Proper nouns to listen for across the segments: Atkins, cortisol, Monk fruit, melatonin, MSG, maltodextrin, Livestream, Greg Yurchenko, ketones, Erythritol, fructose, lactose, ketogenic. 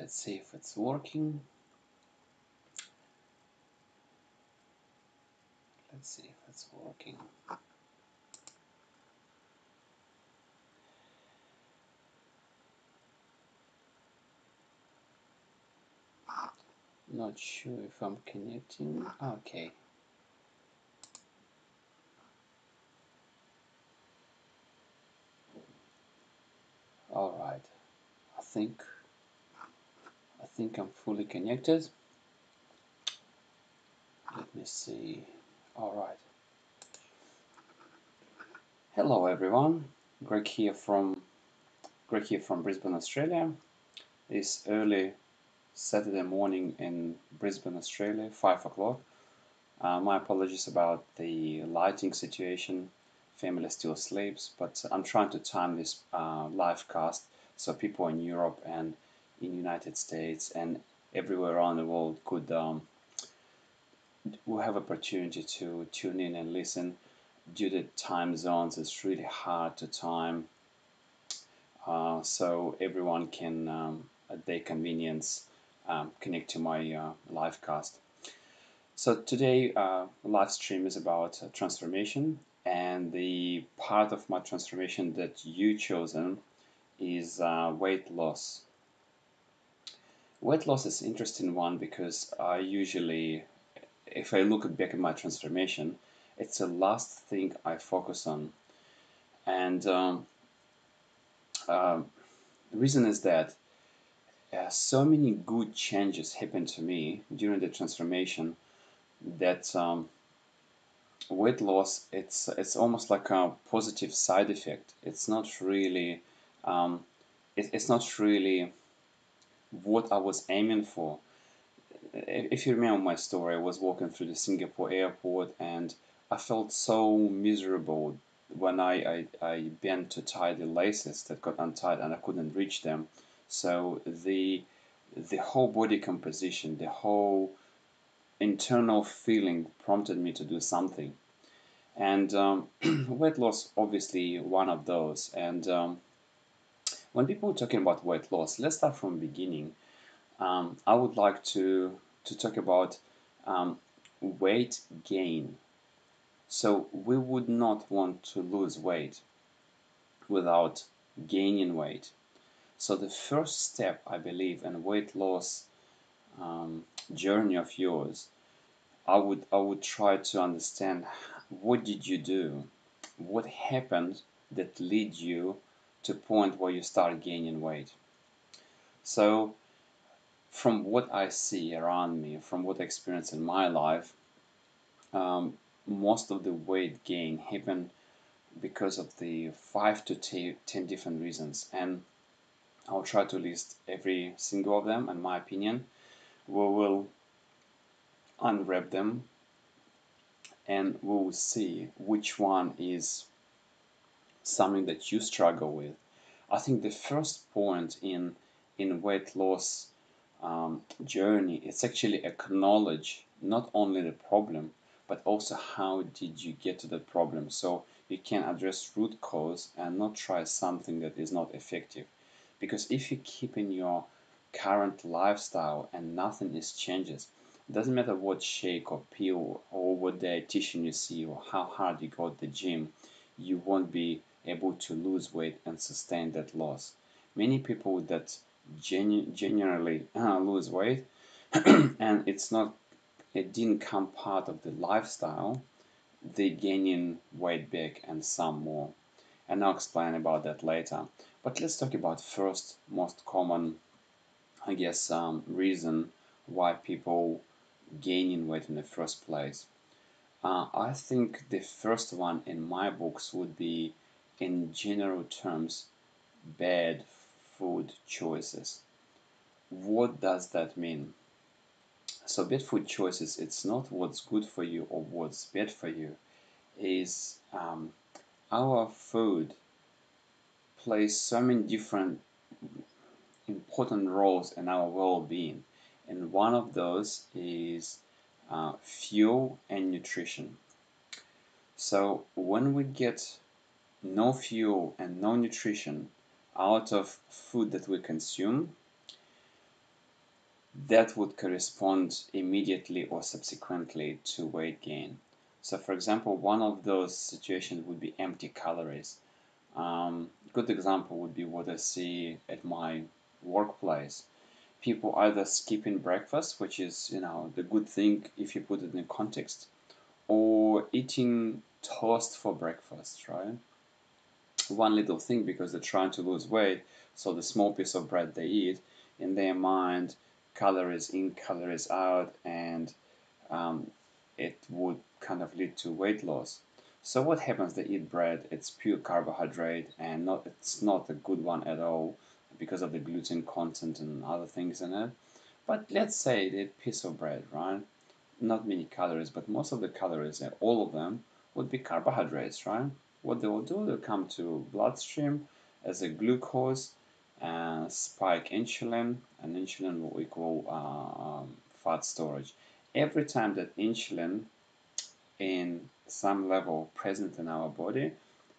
Let's see if it's working. Let's see if it's working. Not sure if I'm connecting. Okay. All right. I think I'm fully connected. Let me see. All right. Hello everyone. Greg here from Brisbane, Australia. It's early Saturday morning in Brisbane, Australia, 5 o'clock. My apologies about the lighting situation. Family still sleeps, but I'm trying to time this live cast so people in Europe and in United States and everywhere around the world could will have opportunity to tune in and listen. Due to time zones, it's really hard to time, so everyone can, at their convenience, connect to my live cast. So today live stream is about transformation, and the part of my transformation that you chosen is weight loss. Weight loss is an interesting one because I usually, if I look back at my transformation, it's the last thing I focus on. And the reason is that so many good changes happened to me during the transformation that weight loss, it's almost like a positive side effect. It's not really it's not really what I was aiming for. If you remember my story, I was walking through the Singapore airport and I felt so miserable when I bent to tie the laces that got untied and I couldn't reach them. So the whole body composition, the whole internal feeling prompted me to do something. And weight loss, obviously, one of those. And when people are talking about weight loss, let's start from the beginning. I would like to talk about weight gain. So we would not want to lose weight without gaining weight. So the first step, I believe, in weight loss journey of yours, I would try to understand what did you do, what happened that led you to the point where you start gaining weight. So from what I see around me, from what I experience in my life, most of the weight gain happened because of the 5 to 10 different reasons, and I'll try to list every single of them, in my opinion. We will unwrap them and we will see which one is something that you struggle with. I think the first point in weight loss journey is actually acknowledge not only the problem but also how did you get to the problem, so you can address root cause and not try something that is not effective. Because if you keep in your current lifestyle and nothing is changes, doesn't matter what shake or pill or what dietitian you see or how hard you go to the gym, you won't be able to lose weight and sustain that loss. Many people that generally lose weight and it didn't come part of the lifestyle, they're gaining weight back and some more. And I'll explain about that later. But let's talk about first most common, I guess, reason why people gaining weight in the first place. I think the first one in my books would be, in general terms, bad food choices. What does that mean? So bad food choices, it's not what's good for you or what's bad for you. Is our food plays so many different important roles in our well-being, and one of those is fuel and nutrition. So when we get no fuel and no nutrition out of food that we consume, that would correspond immediately or subsequently to weight gain. So for example, one of those situations would be empty calories. Good example would be what I see at my workplace. People either skipping breakfast, which is, you know, the good thing if you put it in context, or eating toast for breakfast, right? One little thing because they're trying to lose weight, so the small piece of bread they eat, in their mind, calories in, calories out, and it would kind of lead to weight loss. So what happens? They eat bread, it's pure carbohydrate, and it's not a good one at all, because of the gluten content and other things in it. But let's say a piece of bread, right? Not many calories, but most of the calories, all of them, would be carbohydrates, right? What they will do, they'll come to bloodstream as a glucose, spike insulin, and insulin will equal fat storage. Every time that insulin in some level present in our body,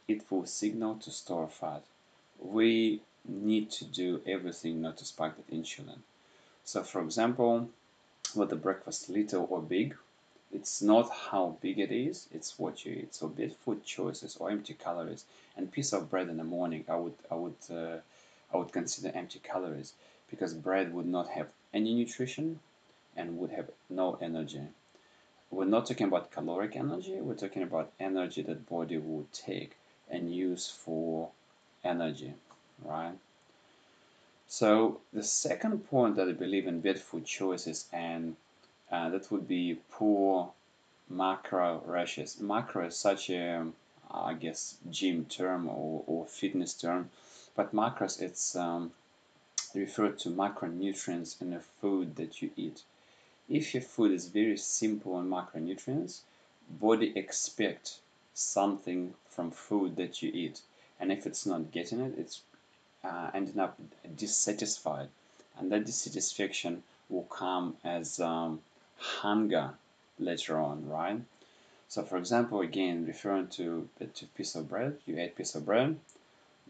it will signal to store fat. We need to do everything not to spike that insulin. So for example, with the breakfast, little or big, it's not how big it is, it's what you eat. So be it food choices or empty calories, and piece of bread in the morning, I would consider empty calories, because bread would not have any nutrition and would have no energy. We're not talking about caloric energy, we're talking about energy that body will take and use for energy, right? So the second point that I believe in bad food choices, and that would be poor macro ratios. Macro is such a, I guess, gym term or fitness term, but macros, it's referred to macronutrients in the food that you eat. If your food is very simple in macronutrients, body expects something from food that you eat, and if it's not getting it, it's ending up dissatisfied, and that dissatisfaction will come as hunger later on, right? So for example, again, referring to piece of bread, you ate piece of bread,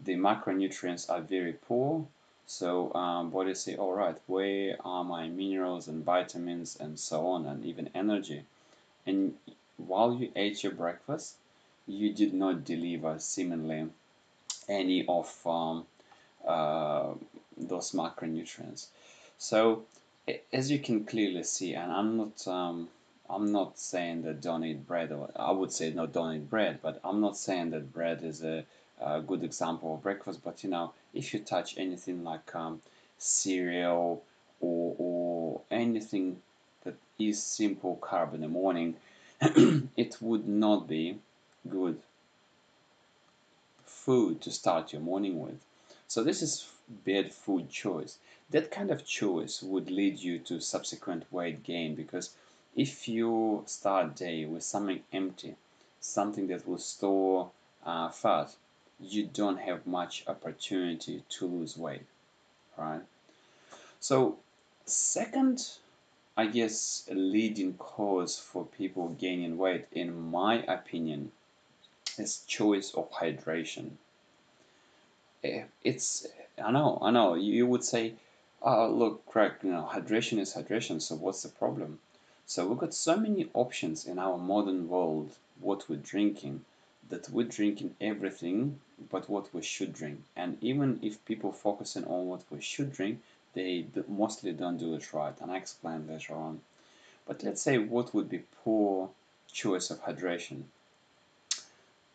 the macronutrients are very poor, so body say, all right, where are my minerals and vitamins and so on, and even energy? And while you ate your breakfast, you did not deliver seemingly any of those macronutrients. So as you can clearly see, and I'm not saying that don't eat bread, or I would say no, don't eat bread, but I'm not saying that bread is a good example of breakfast. But you know, if you touch anything like cereal or anything that is simple carb in the morning, it would not be good food to start your morning with. So this is bad food choice. That kind of choice would lead you to subsequent weight gain, because if you start day with something empty, something that will store fat, you don't have much opportunity to lose weight, right? So second, I guess, leading cause for people gaining weight, in my opinion, is choice of hydration. It's, I know, you would say, oh, look, Greg, you know, hydration is hydration, so what's the problem? So we've got so many options in our modern world, what we're drinking, that we're drinking everything but what we should drink. And even if people focusing on what we should drink, they mostly don't do it right, and I explain later on. But let's say what would be poor choice of hydration.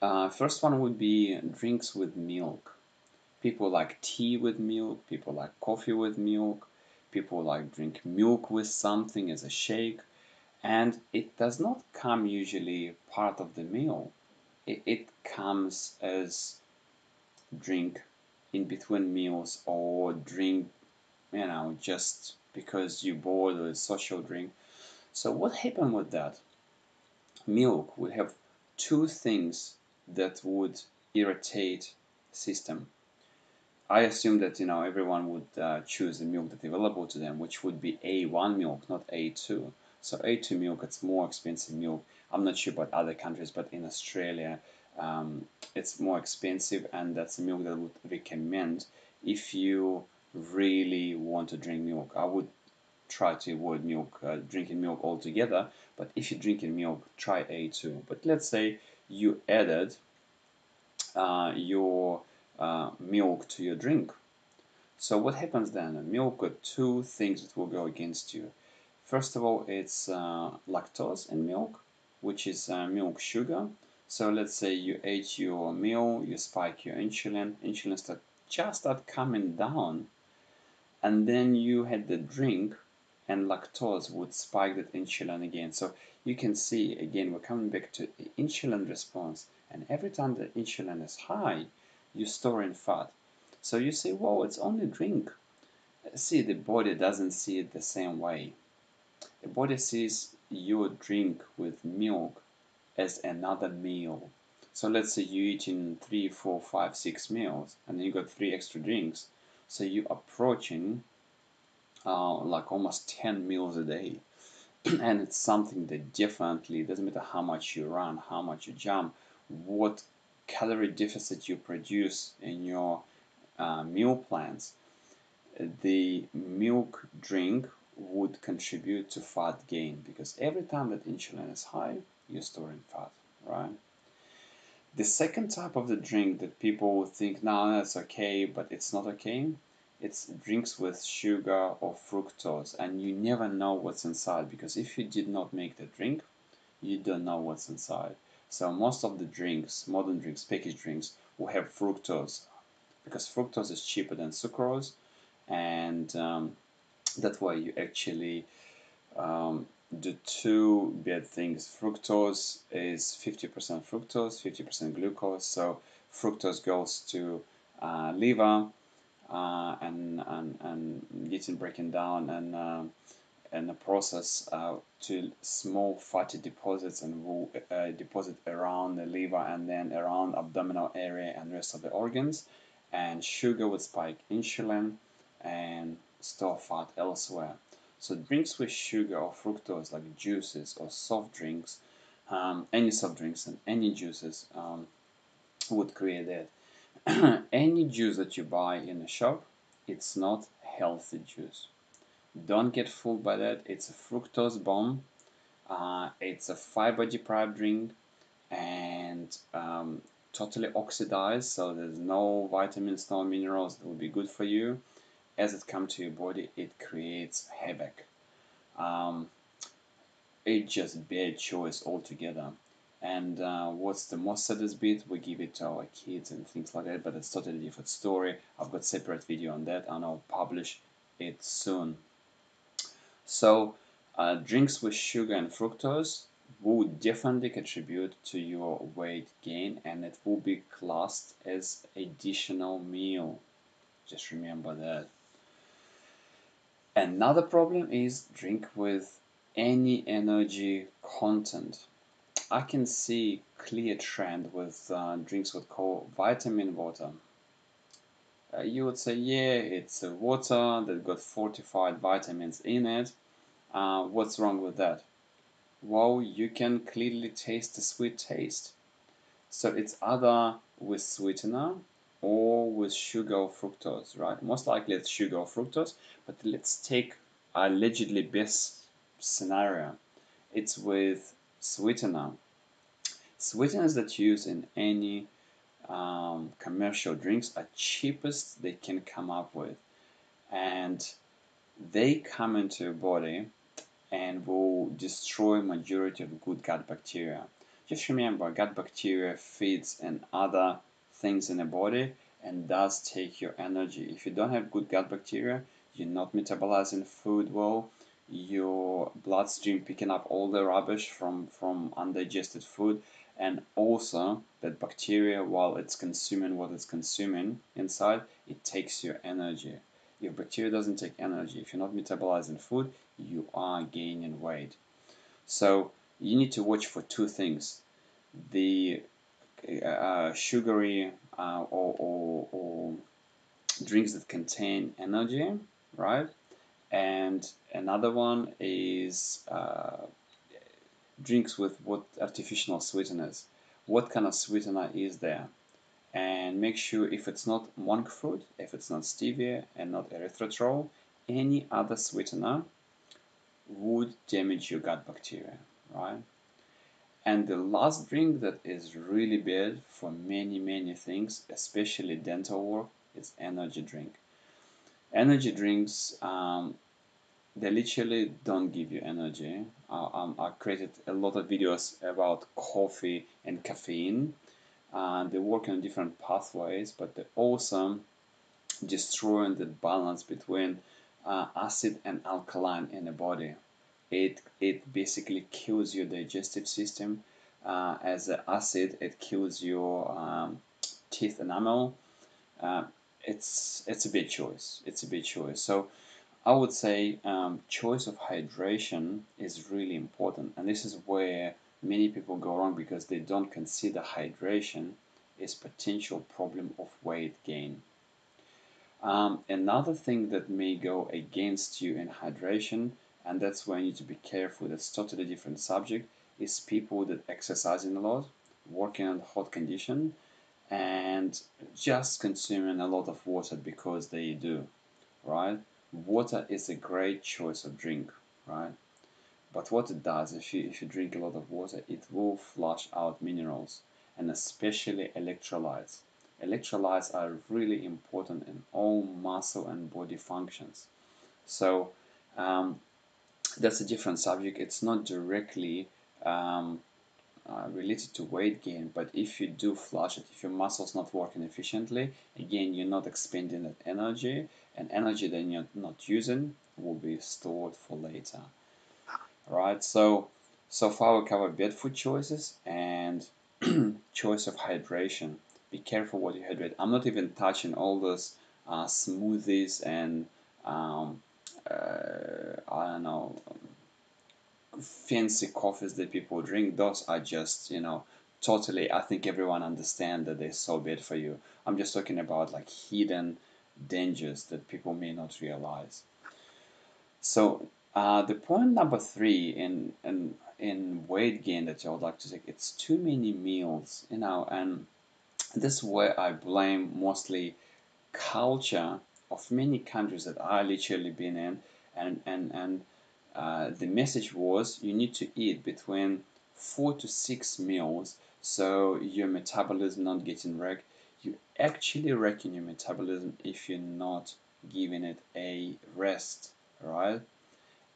First one would be drinks with milk. People like tea with milk, people like coffee with milk, people like drink milk with something as a shake, and it does not come usually part of the meal. It comes as drink in between meals, or drink, you know, just because you're bored, or a social drink. So what happened with that? Milk would have two things that would irritate system. I assume that, you know, everyone would choose the milk that's available to them, which would be A1 milk, not A2. So A2 milk, it's more expensive milk. I'm not sure about other countries, but in Australia, it's more expensive, and that's a milk that I would recommend if you really want to drink milk. I would try to avoid milk, drinking milk altogether. But if you're drinking milk, try A2. But let's say you added your milk to your drink. So what happens then? Milk got two things that will go against you. First of all, it's lactose in milk, which is milk sugar. So let's say you ate your meal, you spike your insulin, insulin just starts coming down, and then you had the drink, and lactose would spike that insulin again. So you can see, again, we're coming back to the insulin response, and every time the insulin is high, you're storing fat. So you say, well, it's only drink. See, the body doesn't see it the same way. The body sees your drink with milk as another meal. So let's say you're eating 3, 4, 5, 6 meals, and then you got 3 extra drinks. So you're approaching like almost 10 meals a day. And it's something that definitely, it doesn't matter how much you run, how much you jump, what calorie deficit you produce in your meal plans, the milk drink would contribute to fat gain, because every time that insulin is high, you're storing fat, right? The second type of the drink that people think, no, that's okay, but it's not okay, it's drinks with sugar or fructose, and you never know what's inside, because if you did not make the drink, you don't know what's inside. So most of the drinks, modern drinks, packaged drinks, will have fructose, because fructose is cheaper than sucrose, and that way you actually do two bad things. Fructose is 50% fructose, 50% glucose, so fructose goes to liver and getting broken down and the process to small fatty deposits, and will deposit around the liver and then around abdominal area and rest of the organs. And sugar would spike insulin and store fat elsewhere. So drinks with sugar or fructose, like juices or soft drinks, any soft drinks and any juices would create that. Any juice that you buy in a shop, it's not healthy juice. Don't get fooled by that. It's a fructose bomb. It's a fiber-deprived drink, and totally oxidized, so there's no vitamins, no minerals that will be good for you. As it comes to your body, it creates havoc. It's just bad choice altogether. And what's the most saddest bit? We give it to our kids and things like that, but it's totally different story. I've got separate video on that, and I'll publish it soon. So drinks with sugar and fructose will definitely contribute to your weight gain, and it will be classed as additional meal. Just remember that. Another problem is drink with any energy content. I can see clear trend with drinks with vitamin water. You would say, yeah, it's water that got fortified vitamins in it. What's wrong with that? Well, you can clearly taste the sweet taste. So it's either with sweetener or with sugar or fructose, right? Most likely it's sugar or fructose, but let's take allegedly best scenario. It's with sweetener. Sweeteners that you use in any commercial drinks are cheapest they can come up with. And they come into your body and will destroy majority of good gut bacteria. Just remember, gut bacteria feeds and other things in the body and does take your energy. If you don't have good gut bacteria, you're not metabolizing food well, your bloodstream picking up all the rubbish from undigested food, and also that bacteria, while it's consuming what it's consuming inside, it takes your energy. If bacteria doesn't take energy, if you're not metabolizing food, you are gaining weight. So you need to watch for two things: the sugary or drinks that contain energy, right? And another one is drinks with what artificial sweeteners. What kind of sweetener is there? And make sure if it's not monk fruit, if it's not stevia and not erythritol, any other sweetener would damage your gut bacteria, right? And the last drink that is really bad for many things, especially dental work, is energy drink. Energy drinks, they literally don't give you energy. I created a lot of videos about coffee and caffeine. They work on different pathways, but they're also destroying the balance between acid and alkaline in the body. It basically kills your digestive system. As an acid, it kills your teeth enamel. It's a big choice. So I would say choice of hydration is really important, and this is where many people go wrong because they don't consider hydration as potential problem of weight gain. Another thing that may go against you in hydration, and that's where you need to be careful, that's totally different subject, is people that exercising a lot, working in hot condition, and just consuming a lot of water because they do, right? Water is a great choice of drink, right? But what it does, if you drink a lot of water, it will flush out minerals, and especially electrolytes. Electrolytes are really important in all muscle and body functions. So, that's a different subject. It's not directly related to weight gain, but if you do flush it, if your muscle's not working efficiently, again, you're not expending that energy, and energy that you're not using will be stored for later. All right, so far we covered bad food choices and choice of hydration. Be careful what you hydrate. I'm not even touching all those smoothies and I don't know, fancy coffees that people drink. Those are just, you know, totally, I think everyone understands that they're so bad for you. I'm just talking about like hidden dangers that people may not realize. So the point number 3 in weight gain that I would like to take, it's too many meals, you know, and this is where I blame mostly culture of many countries that I literally been in, and the message was you need to eat between 4 to 6 meals so your metabolism not getting wrecked. You actually wrecking your metabolism if you're not giving it a rest, right?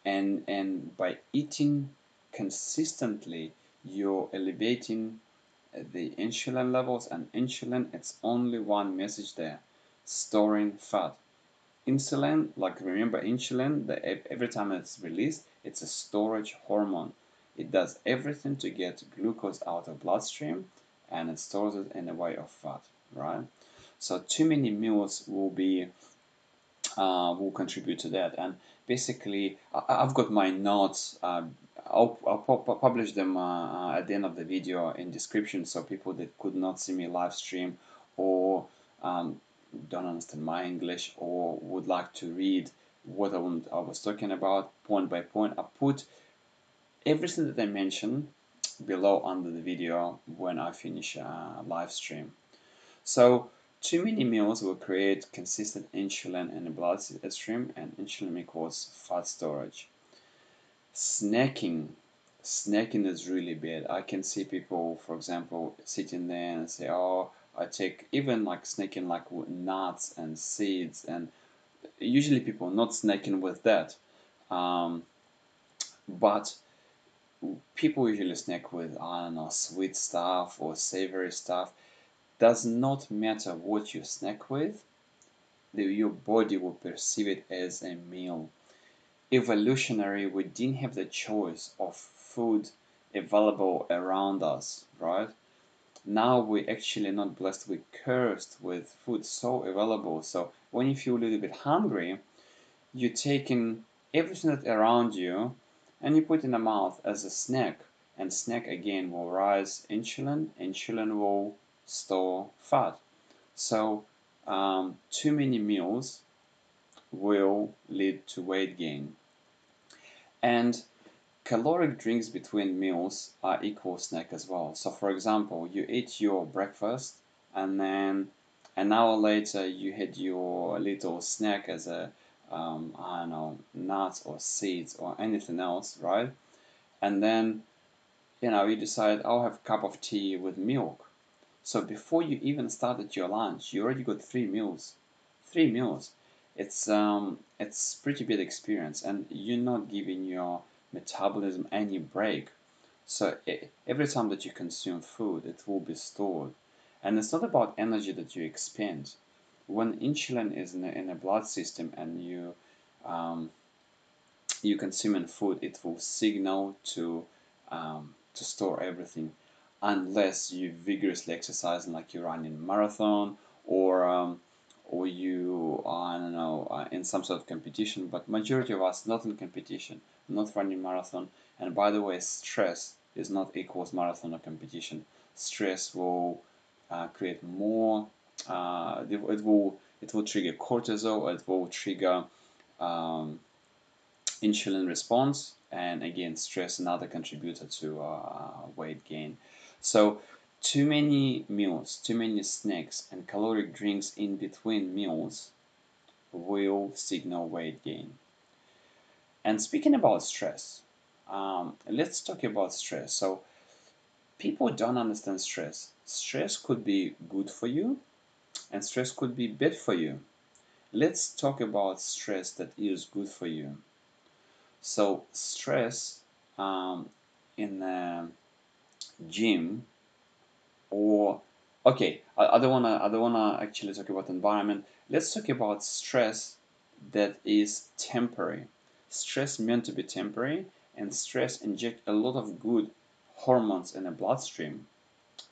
And by eating consistently, you're elevating the insulin levels, and insulin, it's only one message there: storing fat. Insulin, like, remember insulin, every time it's released, it's a storage hormone. It does everything to get glucose out of bloodstream, and it stores it in the way of fat, right? So too many meals will contribute to that. And basically, I've got my notes. I'll publish them at the end of the video in description, so people that could not see me live stream or don't understand my English or would like to read what I was talking about point by point. I put everything that I mentioned below under the video when I finish a live stream. So too many meals will create consistent insulin in the bloodstream, and insulin equals fat storage. Snacking is really bad. I can see people, for example, sitting there and say, oh, I take even like snacking like with nuts and seeds, and usually people are not snacking with that, but people usually snack with, I don't know, sweet stuff or savory stuff. Does not matter what you snack with, your body will perceive it as a meal. Evolutionary, we didn't have the choice of food available around us, right? Now we're actually not blessed, we're cursed with food so available. So when you feel a little bit hungry, you're taking everything that's around you and you put in the mouth as a snack, and snack again will rise insulin. Insulin will store fat. So too many meals will lead to weight gain. And caloric drinks between meals are equal snack as well. So for example, you eat your breakfast, and then an hour later you had your little snack as a I don't know, nuts or seeds or anything else, right? And then, you know, you decide, I'll have a cup of tea with milk. So before you even started your lunch, you already got three meals. It's pretty big experience, and you're not giving your metabolism any break. So every time that you consume food, it will be stored. And it's not about energy that you expend. When insulin is in a blood system and you you consuming food, it will signal to store everything, unless you vigorously exercise, like you're running a marathon, or you I don't know, in some sort of competition. But majority of us not in competition, not running marathon. And by the way, stress is not equals marathon or competition. Stress will create more. It will trigger cortisol. It will trigger insulin response. And again, stress another contributor to weight gain. So too many meals, too many snacks, and caloric drinks in between meals will signal weight gain. And speaking about stress, let's talk about stress. So people don't understand stress. Stress could be good for you, and stress could be bad for you. Let's talk about stress that is good for you. So stress in the gym, or okay, I don't wanna actually talk about environment. Let's talk about stress that is temporary. Stress meant to be temporary, and stress inject a lot of good hormones in the bloodstream,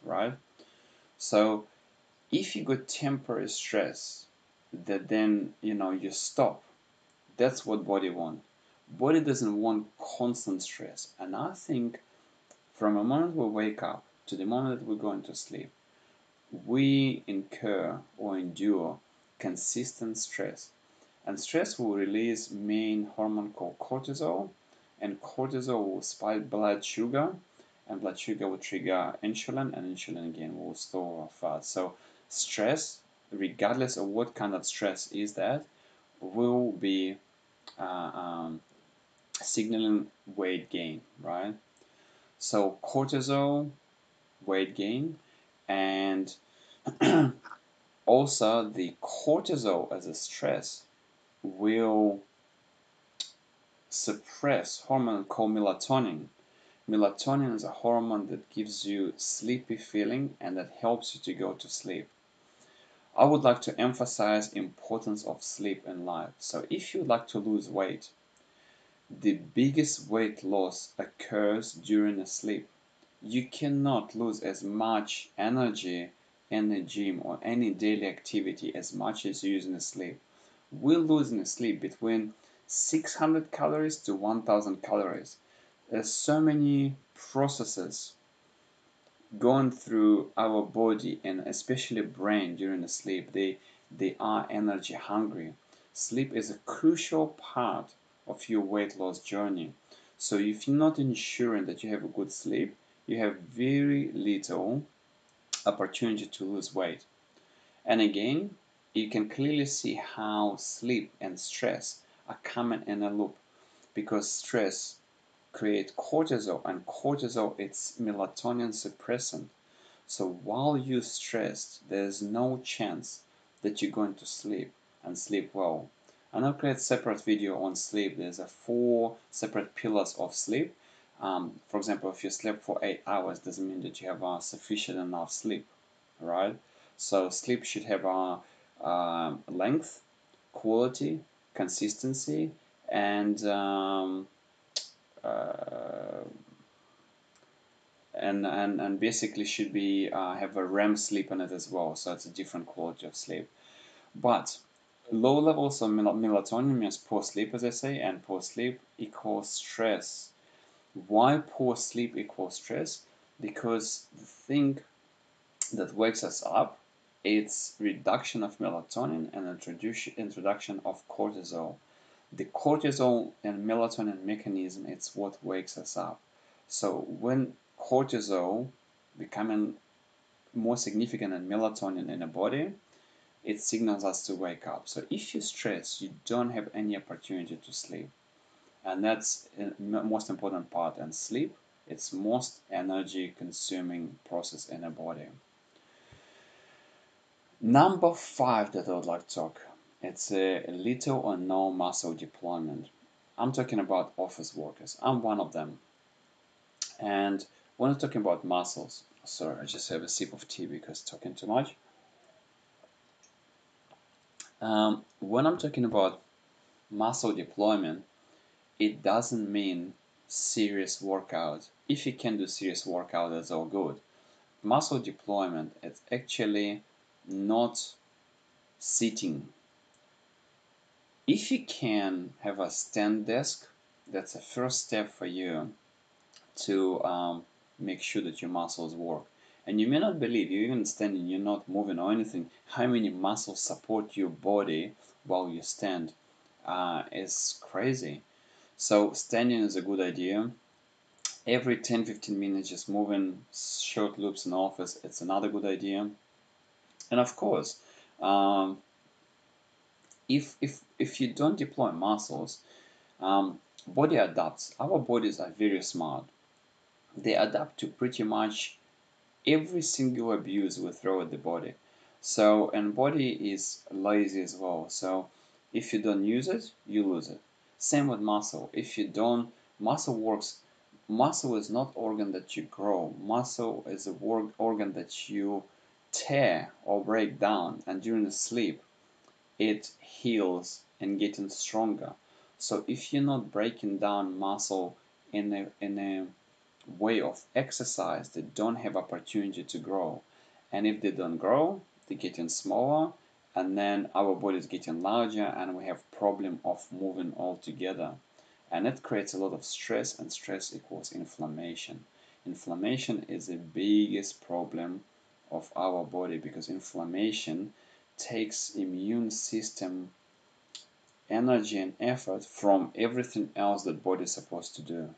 right? So if you got temporary stress, that then you know you stop. That's what body wants. Body doesn't want constant stress. And I think from the moment we wake up to the moment that we're going to sleep, we incur or endure consistent stress. And stress will release main hormone called cortisol, and cortisol will spike blood sugar, and blood sugar will trigger insulin, and insulin again will store fat. So stress, regardless of what kind of stress is that, will be signaling weight gain, right? So cortisol, weight gain, and also the cortisol as a stress will suppress hormone called melatonin. Melatonin is a hormone that gives you sleepy feeling and that helps you to go to sleep. I would like to emphasize importance of sleep in life. So if you'd like to lose weight, the biggest weight loss occurs during sleep. You cannot lose as much energy in the gym or any daily activity as much as you use in sleep. We lose in sleep between 600 calories to 1,000 calories. There's so many processes going through our body, and especially brain, during the sleep. They are energy hungry. Sleep is a crucial part of your weight loss journey. So if you're not ensuring that you have a good sleep, you have very little opportunity to lose weight. And again, you can clearly see how sleep and stress are coming in a loop, because stress create cortisol, and cortisol, it's melatonin suppressant. So while you're stressed, there's no chance that you're going to sleep and sleep well. And I'll create a separate video on sleep. There's 4 separate pillars of sleep. For example, if you slept for 8 hours, doesn't mean that you have sufficient enough sleep, right? So sleep should have length, quality, consistency, and basically should be have a REM sleep in it as well. So it's a different quality of sleep. But low levels of melatonin means poor sleep, as I say, and poor sleep equals stress. Why poor sleep equals stress? Because the thing that wakes us up, it's reduction of melatonin and introduction of cortisol. The cortisol and melatonin mechanism, it's what wakes us up. So when cortisol becoming more significant than melatonin in the body, it signals us to wake up. So if you stress, you don't have any opportunity to sleep. And that's the most important part. And sleep, it's most energy-consuming process in the body. Number 5 that I would like to talk, it's a little or no muscle deployment. I'm talking about office workers. I'm one of them. And when I'm talking about muscles, sorry, I just have a sip of tea because talking too much. When I'm talking about muscle deployment, it doesn't mean serious workout. If you can do serious workout, that's all good. Muscle deployment, it's actually not sitting. If you can have a stand desk, that's the first step for you to make sure that your muscles work. And you may not believe, you're even standing, you're not moving or anything, how many muscles support your body while you stand is crazy. So standing is a good idea. Every 10-15 minutes, just moving short loops in the office, it's another good idea. And of course, if you don't deploy muscles, body adapts. Our bodies are very smart. They adapt to pretty much every single abuse we throw at the body. So, and body is lazy as well. So if you don't use it, you lose it. Same with muscle. If you don't, muscle works. Muscle is not organ that you grow. Muscle is a work organ that you tear or break down, and during the sleep it heals and getting stronger. So if you're not breaking down muscle in a way of exercise, they don't have opportunity to grow, and if they don't grow, they're getting smaller, and then our body is getting larger, and we have problem of moving altogether, and it creates a lot of stress, and stress equals inflammation. Inflammation is the biggest problem of our body, because inflammation takes immune system energy and effort from everything else that body is supposed to do.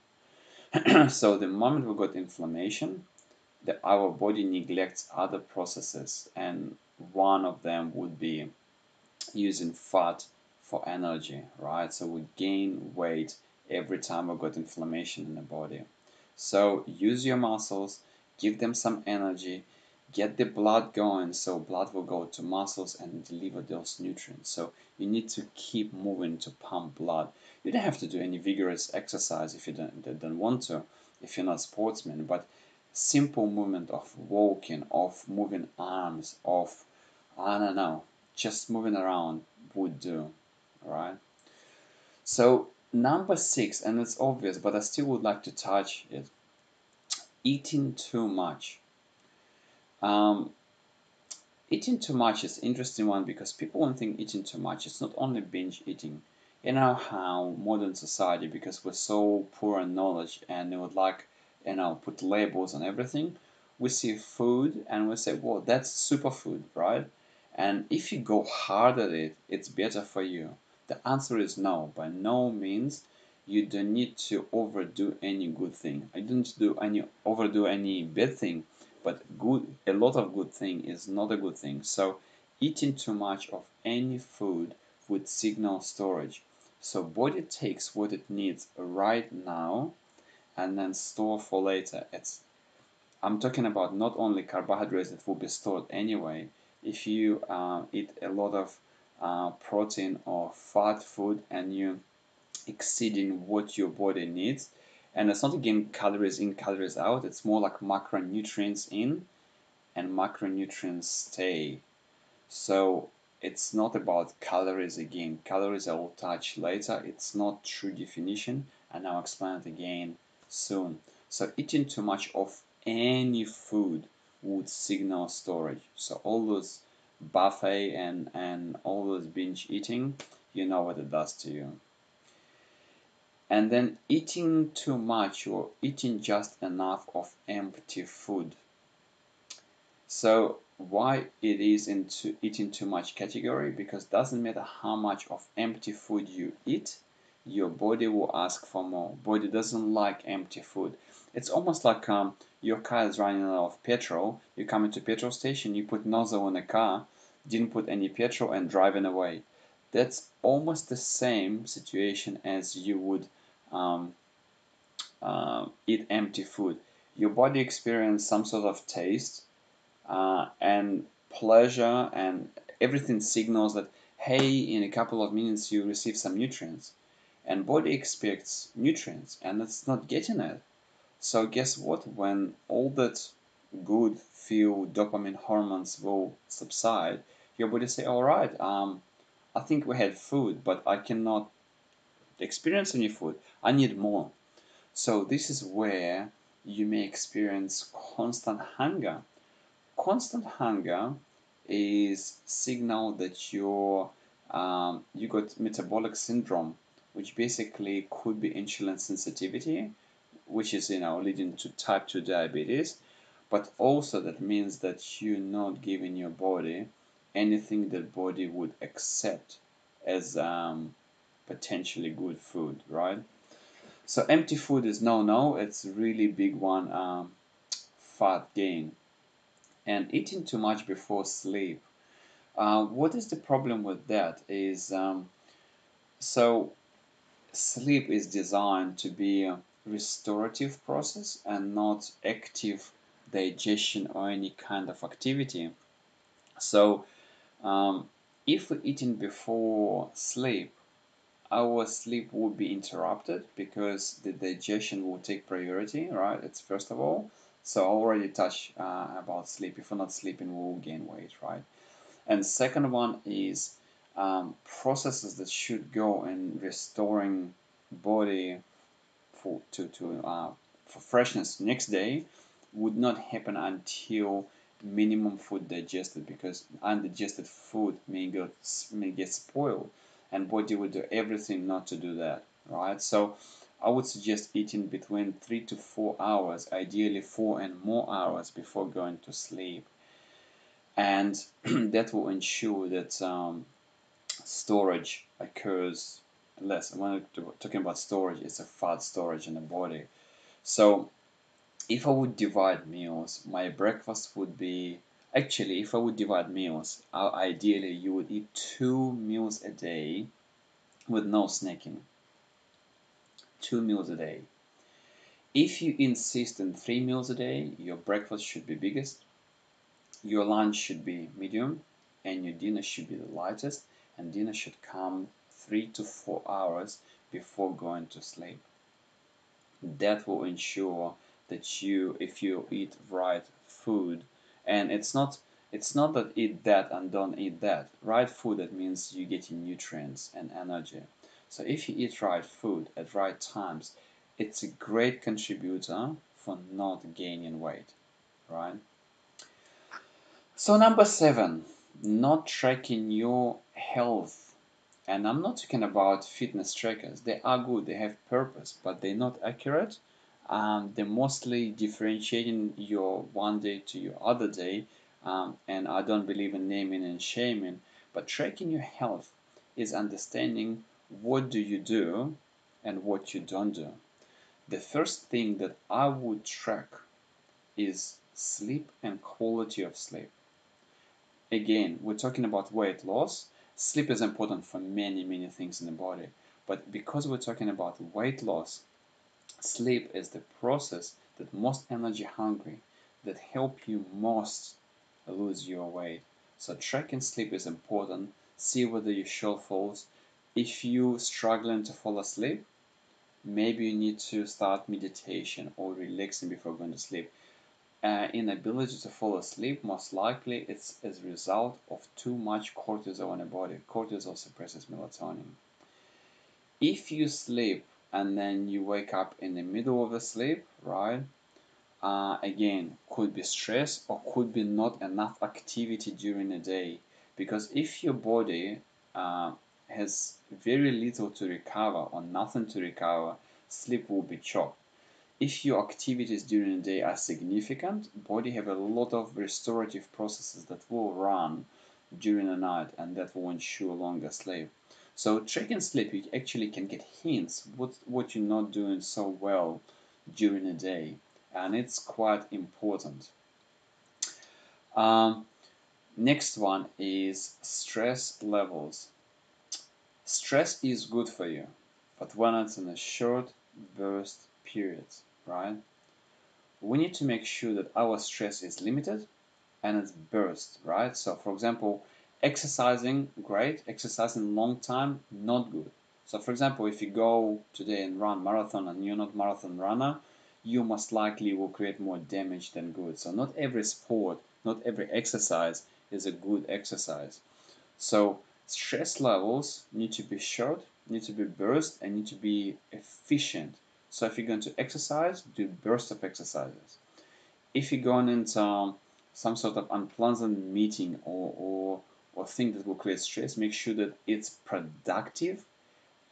So the moment we got inflammation, our body neglects other processes, and one of them would be using fat for energy, right? So we gain weight every time we got inflammation in the body. So use your muscles, give them some energy, get the blood going, so blood will go to muscles and deliver those nutrients. So you need to keep moving to pump blood. You don't have to do any vigorous exercise if you don't want to, if you're not a sportsman, but simple movement of walking, of moving arms, of, I don't know, just moving around would do, right? So number 6, and it's obvious, but I still would like to touch it. Eating too much. Eating too much is an interesting one, because people don't think eating too much. It's not only binge eating. You know how modern society, because we're so poor in knowledge, and they would like, you know, put labels on everything. We see food and we say, well, that's superfood, right? And if you go hard at it, it's better for you. The answer is no. By no means, you don't need to overdo any good thing. I don't do any overdo any bad thing, but good, a lot of good thing is not a good thing. So eating too much of any food would signal storage. So body takes what it needs right now and then store for later. It's, I'm talking about not only carbohydrates that will be stored anyway. If you eat a lot of protein or fat food and you're exceeding what your body needs, and it's not again calories in, calories out, it's more like macronutrients in and macronutrients stay. So it's not about calories again. Calories I will touch later. It's not true definition, and I'll explain it again soon. So eating too much of any food would signal storage. So all those buffet and all those binge eating, you know what it does to you. And then eating too much or eating just enough of empty food. So why it is into eating too much category? Because it doesn't matter how much of empty food you eat, your body will ask for more. Body doesn't like empty food. It's almost like your car is running out of petrol. You come into petrol station, you put nozzle on the car, didn't put any petrol and driving away. That's almost the same situation as you would eat empty food. Your body experiences some sort of taste and pleasure, and everything signals that, hey, in a couple of minutes you receive some nutrients, and body expects nutrients and it's not getting it. So guess what? When all that good feel dopamine hormones will subside, your body say, all right, I think we had food, but I cannot experience any food. I need more. So this is where you may experience constant hunger. Constant hunger is signal that you're you got metabolic syndrome, which basically could be insulin sensitivity, which is, you know, leading to type 2 diabetes, but also that means that you're not giving your body anything that body would accept as potentially good food, right? So empty food is no, it's really big one. Fat gain and eating too much before sleep. What is the problem with that is, so sleep is designed to be a restorative process and not active digestion or any kind of activity. So if we're eating before sleep, our sleep will be interrupted because the digestion will take priority, right? It's first of all. So I already touched about sleep. If we're not sleeping, we'll gain weight, right? And second one is processes that should go in restoring body for freshness next day would not happen until minimum food digested, because undigested food may get spoiled, and body will do everything not to do that, right? So I would suggest eating between 3 to 4 hours, ideally 4 and more hours, before going to sleep, and that will ensure that storage occurs less. When I'm talking about storage, it's a fat storage in the body. So if I would divide meals, my breakfast would be, actually, if I would divide meals, ideally you would eat 2 meals a day with no snacking. 2 meals a day. If you insist on 3 meals a day, your breakfast should be biggest, your lunch should be medium, and your dinner should be the lightest, and dinner should come 3 to 4 hours before going to sleep. That will ensure that you, if you eat right food, and it's not that eat that and don't eat that, right food, that means you're getting nutrients and energy. So if you eat right food at right times, it's a great contributor for not gaining weight, right? So number 7, not tracking your health. And I'm not talking about fitness trackers. They are good, they have purpose, but they're not accurate. They're mostly differentiating your one day to your other day, and I don't believe in naming and shaming, but tracking your health is understanding what do you do and what you don't do. The first thing that I would track is sleep and quality of sleep. Again, we're talking about weight loss. Sleep is important for many, many things in the body, but because we're talking about weight loss, sleep is the process that most energy hungry, that help you most lose your weight. So tracking sleep is important. See whether your shortfalls. If you're struggling to fall asleep, maybe you need to start meditation or relaxing before going to sleep. Inability to fall asleep, most likely it's as a result of too much cortisol in the body. Cortisol suppresses melatonin. If you sleep and then you wake up in the middle of the sleep, right? Again, could be stress or could be not enough activity during the day. Because if your body has very little to recover or nothing to recover, sleep will be choked. If your activities during the day are significant, body have a lot of restorative processes that will run during the night, and that will ensure longer sleep. So tracking sleep, you actually can get hints what you're not doing so well during the day, and it's quite important. Next one is stress levels. Stress is good for you, but when it's in a short burst period, right? We need to make sure that our stress is limited and it's burst, right? So for example, exercising, great. Exercising long time, not good. So for example, if you go today and run marathon and you're not a marathon runner, you most likely will create more damage than good. So not every sport, not every exercise is a good exercise. So stress levels need to be short, need to be burst, and need to be efficient. So if you're going to exercise, do bursts of exercises. If you're going into some sort of unpleasant meeting or thing that will create stress, make sure that it's productive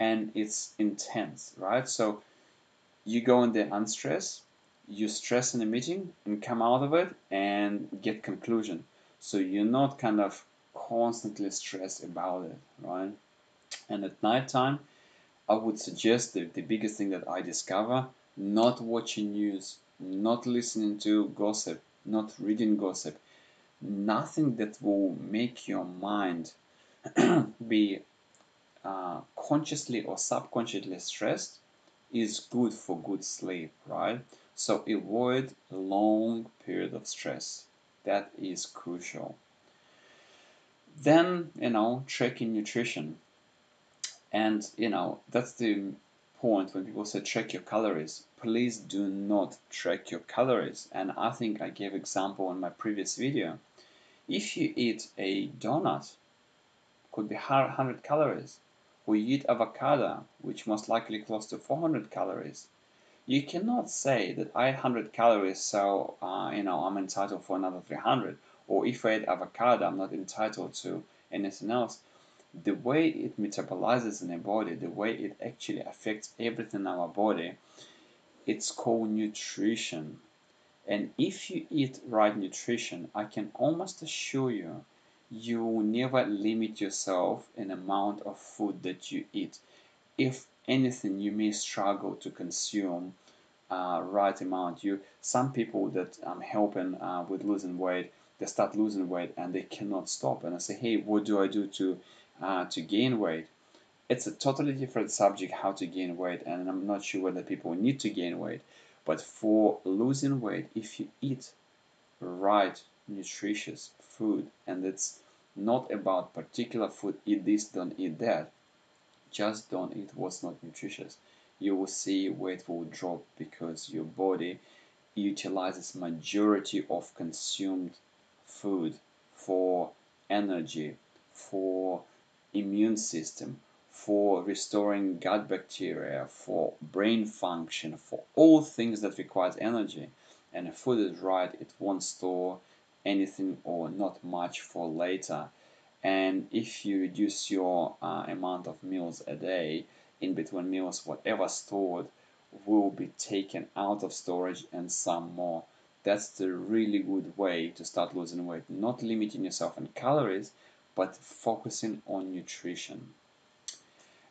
and it's intense, right? So you go in there unstressed, you stress in a meeting and come out of it and get conclusion. So you're not kind of constantly stressed about it, right? And at nighttime, I would suggest that the biggest thing that I discover, not watching news, not listening to gossip, not reading gossip, nothing that will make your mind be consciously or subconsciously stressed is good for good sleep, right? So avoid a long period of stress. That is crucial. Then, you know, tracking nutrition. And, you know, that's the point when people say track your calories. Please do not track your calories. And I think I gave example in my previous video. If you eat a donut, could be 100 calories. Or you eat avocado, which most likely close to 400 calories. You cannot say that I ate 100 calories, so you know, I'm entitled for another 300, or if I ate avocado, I'm not entitled to anything else. The way it metabolizes in the body, the way it actually affects everything in our body, it's called nutrition. And if you eat right nutrition, I can almost assure you, you will never limit yourself in amount of food that you eat. If anything, you may struggle to consume right amount. Some people that I'm helping with losing weight, they start losing weight and they cannot stop. And I say, hey, what do I do to gain weight? It's a totally different subject, how to gain weight, and I'm not sure whether people need to gain weight. But for losing weight, if you eat right nutritious food, and it's not about particular food, eat this, don't eat that, just don't eat what's not nutritious, you will see weight will drop because your body utilizes majority of consumed food for energy, for immune system, for restoring gut bacteria, for brain function, for all things that requires energy. And if food is right, it won't store anything or not much for later. And if you reduce your amount of meals a day, in between meals, whatever stored will be taken out of storage and some more. That's the really good way to start losing weight. Not limiting yourself in calories, but focusing on nutrition.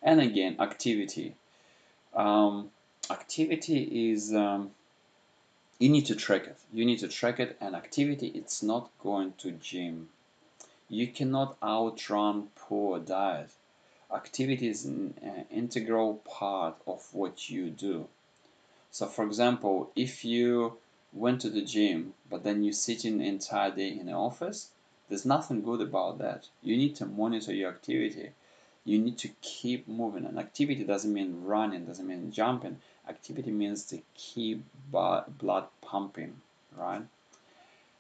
And again, activity. Activity is, you need to track it. You need to track it, and activity, it's not going to gym. You cannot outrun poor diet. Activity is an integral part of what you do. So for example, if you went to the gym, but then you're sitting entire day in the office, there's nothing good about that. You need to monitor your activity. You need to keep moving. And activity doesn't mean running, doesn't mean jumping. Activity means to keep blood pumping, right?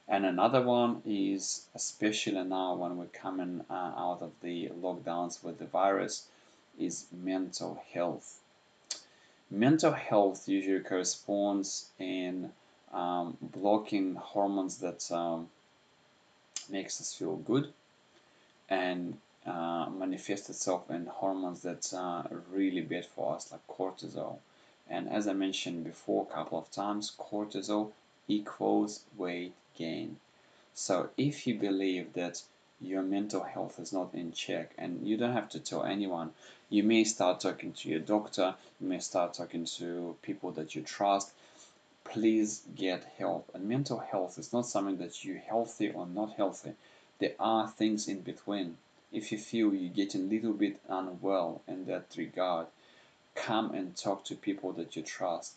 And another one is, especially now when we're coming out of the lockdowns with the virus, is mental health. Mental health usually corresponds in blocking hormones that makes us feel good, and manifests itself in hormones that are really bad for us, like cortisol. And as I mentioned before a couple of times, cortisol equals weight gain. So if you believe that your mental health is not in check, and you don't have to tell anyone, you may start talking to your doctor, you may start talking to people that you trust. Please get help. And mental health is not something that you're healthy or not healthy. there are things in between. If you feel you get a little bit unwell in that regard, come and talk to people that you trust.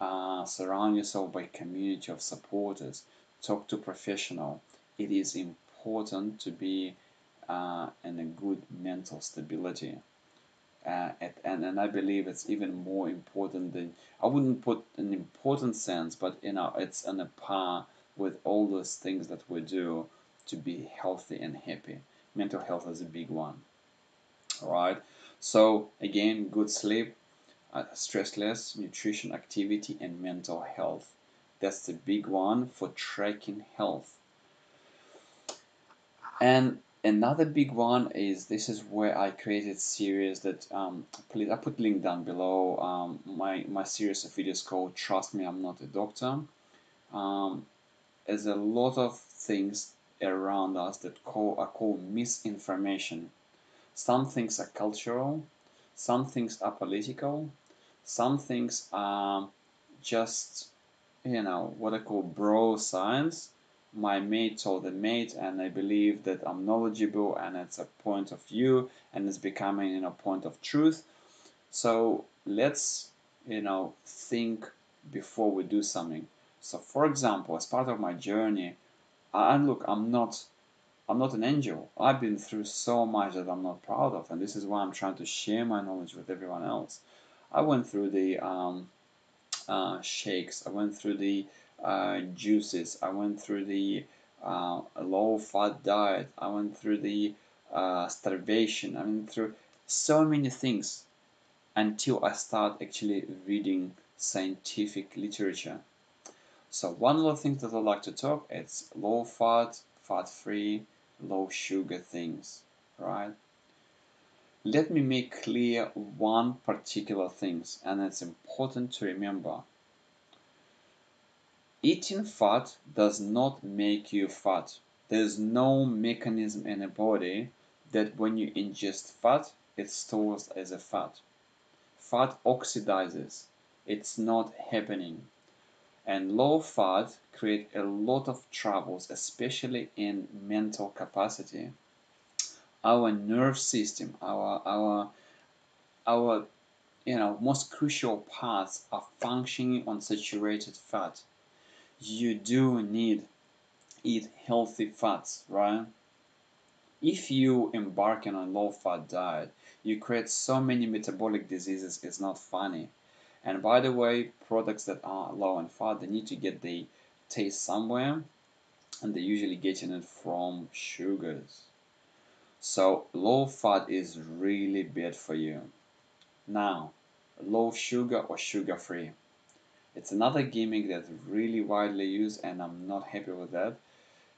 Surround yourself by a community of supporters. Talk to professionals. It is important to be in a good mental stability. And I believe it's even more important than, I wouldn't put an important sense, but you know, it's on a par with all those things that we do to be healthy and happy. Mental health is a big one. All right. So again, good sleep, stress less, nutrition, activity, and mental health. That's the big one for tracking health. And another big one is, this is where I created series that, please, I put link down below. My series of videos called Trust Me, I'm Not a Doctor. There's a lot of things around us that are called misinformation. Some things are cultural, some things are political, some things are just, you know, what I call bro science. My mate told a mate, and I believe that I'm knowledgeable, and it's a point of view, and it's becoming, you know, point of truth. So let's, you know, think before we do something. So for example, as part of my journey, and look, I'm not an angel. I've been through so much that I'm not proud of, and this is why I'm trying to share my knowledge with everyone else. I went through the shakes. I went through the juices. I went through the low-fat diet. I went through the starvation. I went through so many things until I start actually reading scientific literature. So one of the things that I like to talk, it's low-fat, fat-free, low-sugar things, right? Let me make clear one particular thing, and it's important to remember. Eating fat does not make you fat. There's no mechanism in the body that when you ingest fat, it stores as a fat. Fat oxidizes. It's not happening. And low fat creates a lot of troubles, especially in mental capacity. Our nerve system, our you know, most crucial parts are functioning on saturated fat. You do need eat healthy fats, right? If you embark on a low-fat diet, you create so many metabolic diseases, it's not funny. And by the way, products that are low in fat, they need to get the taste somewhere, and they're usually getting it from sugars. So low fat is really bad for you. Now, low sugar or sugar-free. It's another gimmick that's really widely used, and I'm not happy with that.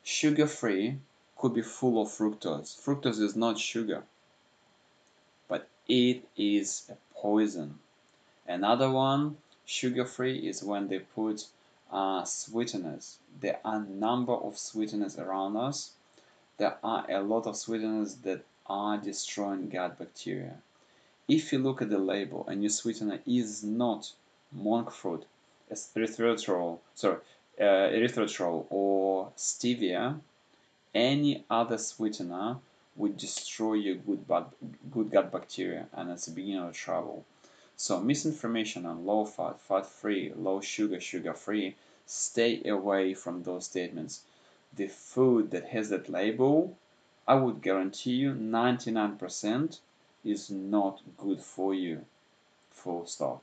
Sugar-free could be full of fructose. Fructose is not sugar, but it is a poison. Another one, sugar-free, is when they put sweeteners. There are a number of sweeteners around us. There are a lot of sweeteners that are destroying gut bacteria. If you look at the label and your sweetener is not monk fruit, erythritol or stevia, any other sweetener would destroy your good gut bacteria, and it's the beginning of trouble. So misinformation on low fat, fat-free, low sugar, sugar-free, stay away from those statements. The food that has that label, I would guarantee you 99% is not good for you. Full stop.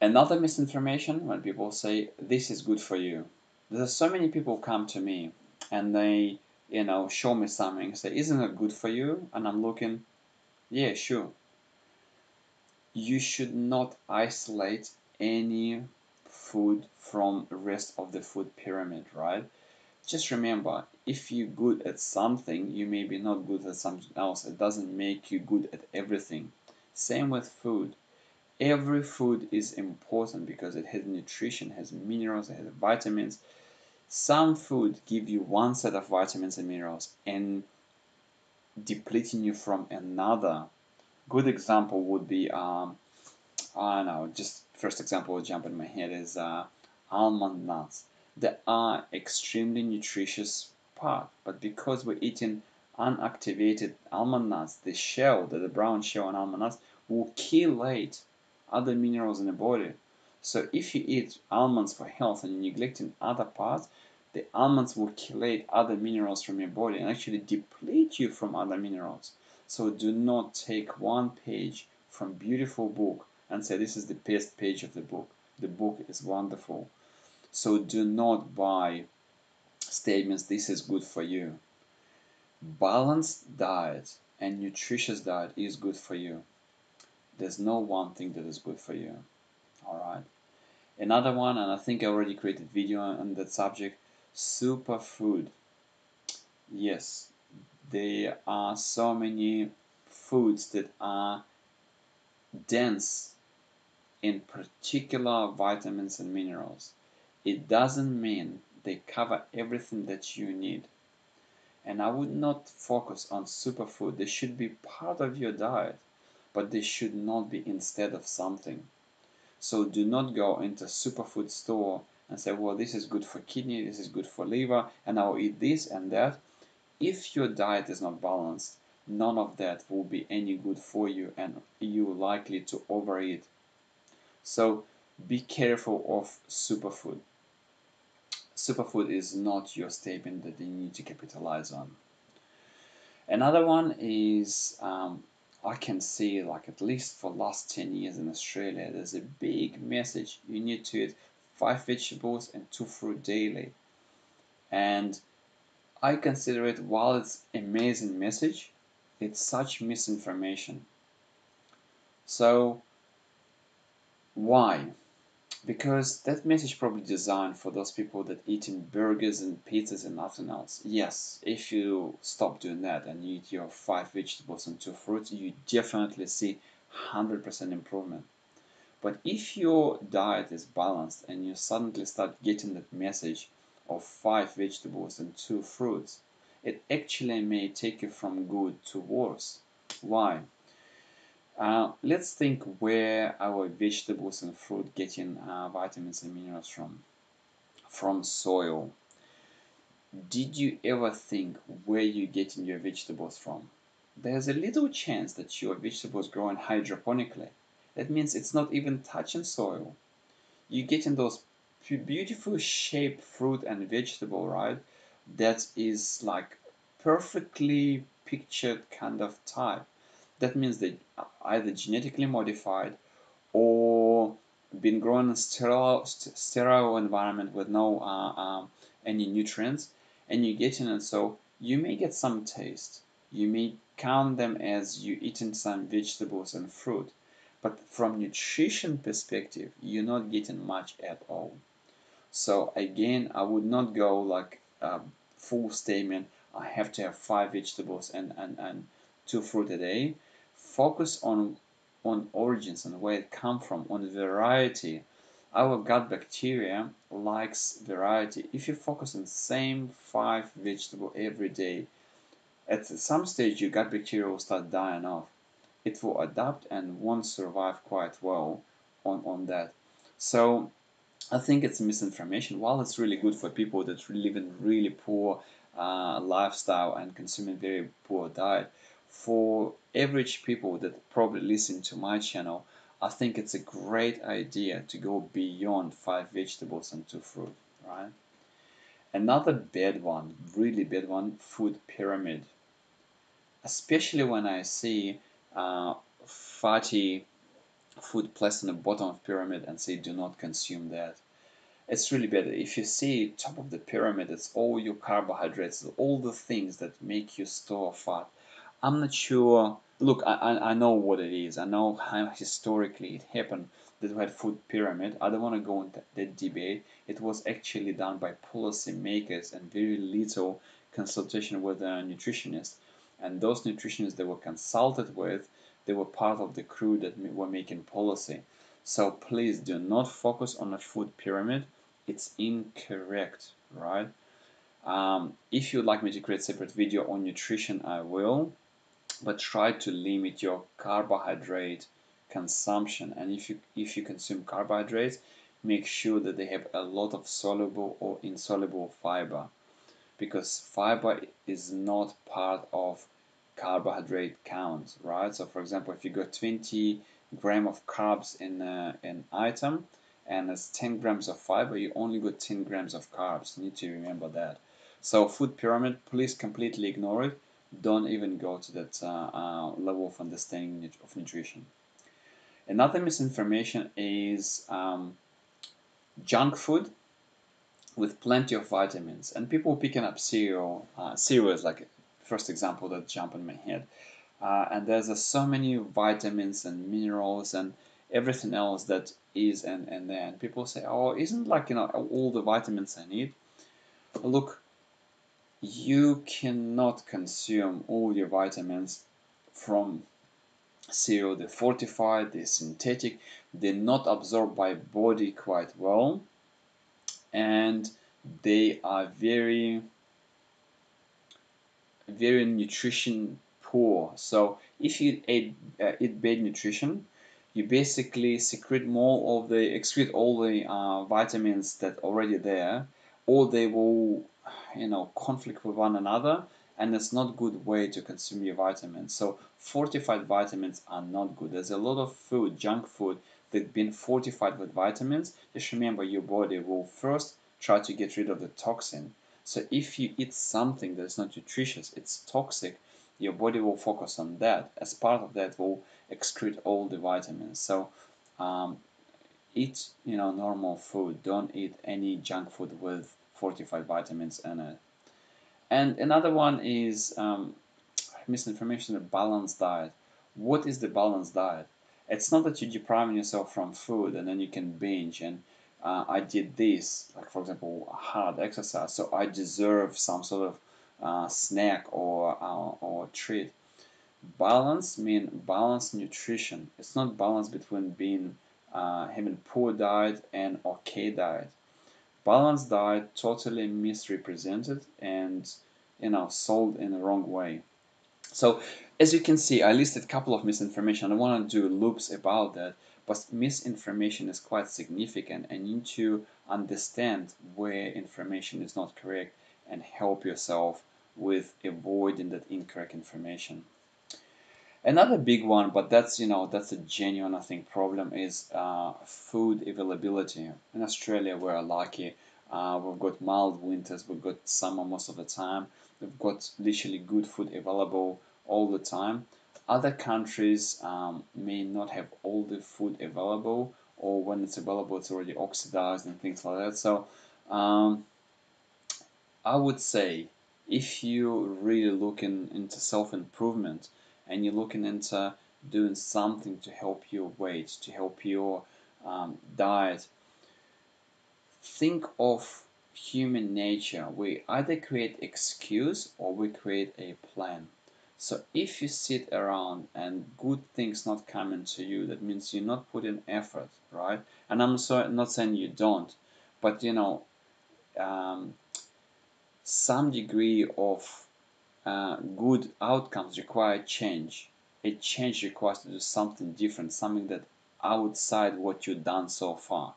Another misinformation, when people say this is good for you. There's so many people come to me and they, you know, show me something, say, isn't it good for you? And I'm looking, yeah, sure. You should not isolate any food from the rest of the food pyramid, right? Just remember, if you're good at something, you may be not good at something else. It doesn't make you good at everything. Same with food. Every food is important because it has nutrition, has minerals, it has vitamins. Some food give you one set of vitamins and minerals and depleting you from another. Good example would be, I don't know, just first example that jumped in my head is almond nuts. They are extremely nutritious part, but because we're eating unactivated almond nuts, the shell, the brown shell on almond nuts will chelate other minerals in the body. So if you eat almonds for health and you're neglecting other parts, the almonds will chelate other minerals from your body and actually deplete you from other minerals. So do not take one page from beautiful book and say this is the best page of the book. The book is wonderful. So do not buy statements, this is good for you. Balanced diet and nutritious diet is good for you. There's no one thing that is good for you. Alright. Another one, and I think I already created video on that subject, superfood. Yes, there are so many foods that are dense in particular vitamins and minerals. It doesn't mean they cover everything that you need. And I would not focus on superfood. They should be part of your diet, but they should not be instead of something. So do not go into a superfood store and say, well, this is good for kidney, this is good for liver, and I'll eat this and that. If your diet is not balanced, none of that will be any good for you, and you're likely to overeat. So be careful of superfood. Superfood is not your statement that you need to capitalize on. Another one is, I can see, like, at least for the last 10 years in Australia, there's a big message, you need to eat 5 vegetables and 2 fruit daily. And I consider it, while it's an amazing message, it's such misinformation. So, why? Because that message probably designed for those people that eating burgers and pizzas and nothing else. Yes, if you stop doing that and you eat your 5 vegetables and 2 fruits, you definitely see 100% improvement. But if your diet is balanced and you suddenly start getting that message of 5 vegetables and 2 fruits, it actually may take you from good to worse. Why? Let's think where our vegetables and fruit getting vitamins and minerals from. From soil. Did you ever think where you're getting your vegetables from? There's a little chance that your vegetables growing hydroponically. That means it's not even touching soil. You're getting those beautiful shaped fruit and vegetable, right? That is like perfectly pictured kind of type. That means they either genetically modified or been grown in a sterile environment with no any nutrients, and you're getting it. So you may get some taste. You may count them as you eating some vegetables and fruit, but from nutrition perspective, you're not getting much at all. So again, I would not go like a full statement. I have to have 5 vegetables and 2 fruit a day. Focus on origins and where it comes from, on variety. Our gut bacteria likes variety. If you focus on the same 5 vegetables every day, at some stage your gut bacteria will start dying off. It will adapt and won't survive quite well on that. So I think it's misinformation. While it's really good for people that live in really poor lifestyle and consuming very poor diet, for average people that probably listen to my channel, I think it's a great idea to go beyond 5 vegetables and 2 fruit, right? Another bad one, really bad one, food pyramid. Especially when I see fatty food placed on the bottom of pyramid and say do not consume that. It's really bad. If you see top of the pyramid, it's all your carbohydrates, all the things that make you store fat. I'm not sure, look, I know what it is, I know how historically it happened that we had food pyramid. I don't want to go into that debate. It was actually done by policy makers and very little consultation with a nutritionist. And those nutritionists they were consulted with, they were part of the crew that were making policy. So please do not focus on a food pyramid. It's incorrect, right? If you'd like me to create a separate video on nutrition, I will. But try to limit your carbohydrate consumption, and if you consume carbohydrates, make sure that they have a lot of soluble or insoluble fiber. because fiber is not part of carbohydrate count, right? So for example, if you got 20 grams of carbs in an item and it's 10 grams of fiber, you only got 10 grams of carbs. You need to remember that. So food pyramid, please completely ignore it. Don't even go to that level of understanding of nutrition. Another misinformation is junk food with plenty of vitamins, and people picking up cereal, cereals like first example that jumped in my head, and there's so many vitamins and minerals and everything else that is and there, and people say, oh, isn't like, you know, all the vitamins I need? Look, you cannot consume all your vitamins from cereal. They're fortified, they're synthetic, they're not absorbed by body quite well, and they are very nutrition poor. So if you eat bad nutrition, you basically secrete more of the, excrete all the vitamins that already there, or they will, you know, conflict with one another, and it's not good way to consume your vitamins. So fortified vitamins are not good. There's a lot of food, junk food, that's been fortified with vitamins. Just remember, your body will first try to get rid of the toxin. So if you eat something that's not nutritious, it's toxic, your body will focus on that. As part of that, will excrete all the vitamins. So eat, you know, normal food. Don't eat any junk food with fortified vitamins in it. And another one is misinformation of balanced diet. What is the balanced diet? It's not that you're depriving yourself from food and then you can binge and I did this, like for example, hard exercise, so I deserve some sort of snack or treat. Balance means balanced nutrition. It's not balance between being having poor diet and okay diet. Balanced diet totally misrepresented and, you know, sold in the wrong way. So as you can see, I listed a couple of misinformation. I don't want to do loops about that, but misinformation is quite significant, and you need to understand where information is not correct and help yourself with avoiding that incorrect information. Another big one, but that's, you know, that's a genuine, I think, problem is food availability. In Australia, we're lucky. We've got mild winters, we've got summer most of the time. We've got literally good food available all the time. Other countries may not have all the food available, or when it's available, it's already oxidized and things like that. So I would say if you're really looking into self-improvement, and you're looking into doing something to help your weight, to help your diet, think of human nature. We either create excuse or we create a plan. So if you sit around and good things not coming to you, that means you're not putting effort, right? And I'm sorry, not saying you don't, but you know, some degree of good outcomes require change. A change requires to do something different, something that outside what you've done so far.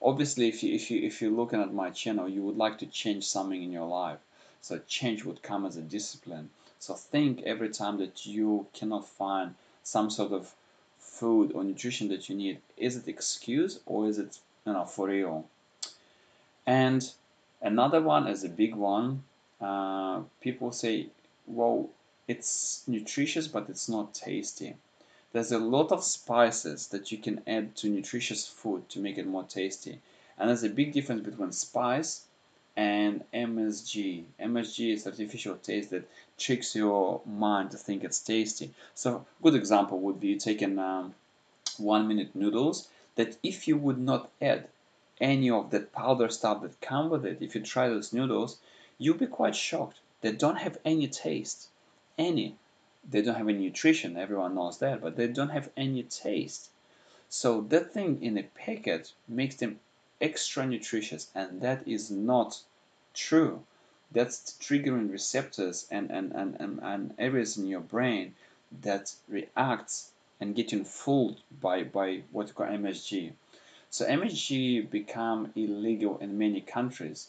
Obviously, if you're looking at my channel, you would like to change something in your life. So change would come as a discipline. So think every time that you cannot find some sort of food or nutrition that you need, is it excuse or is it, you know, for real? And another one is a big one. People say, well, it's nutritious but it's not tasty. There's a lot of spices that you can add to nutritious food to make it more tasty, and there's a big difference between spice and MSG. MSG is artificial taste that tricks your mind to think it's tasty. So a good example would be taking 1-minute noodles, that if you would not add any of that powder stuff that come with it, if you try those noodles, you'll be quite shocked. They don't have any taste, any. They don't have any nutrition, everyone knows that, but they don't have any taste. So that thing in a packet makes them extra nutritious, and that is not true. That's triggering receptors and areas in your brain that reacts and getting fooled by what you call MSG. So MSG become illegal in many countries.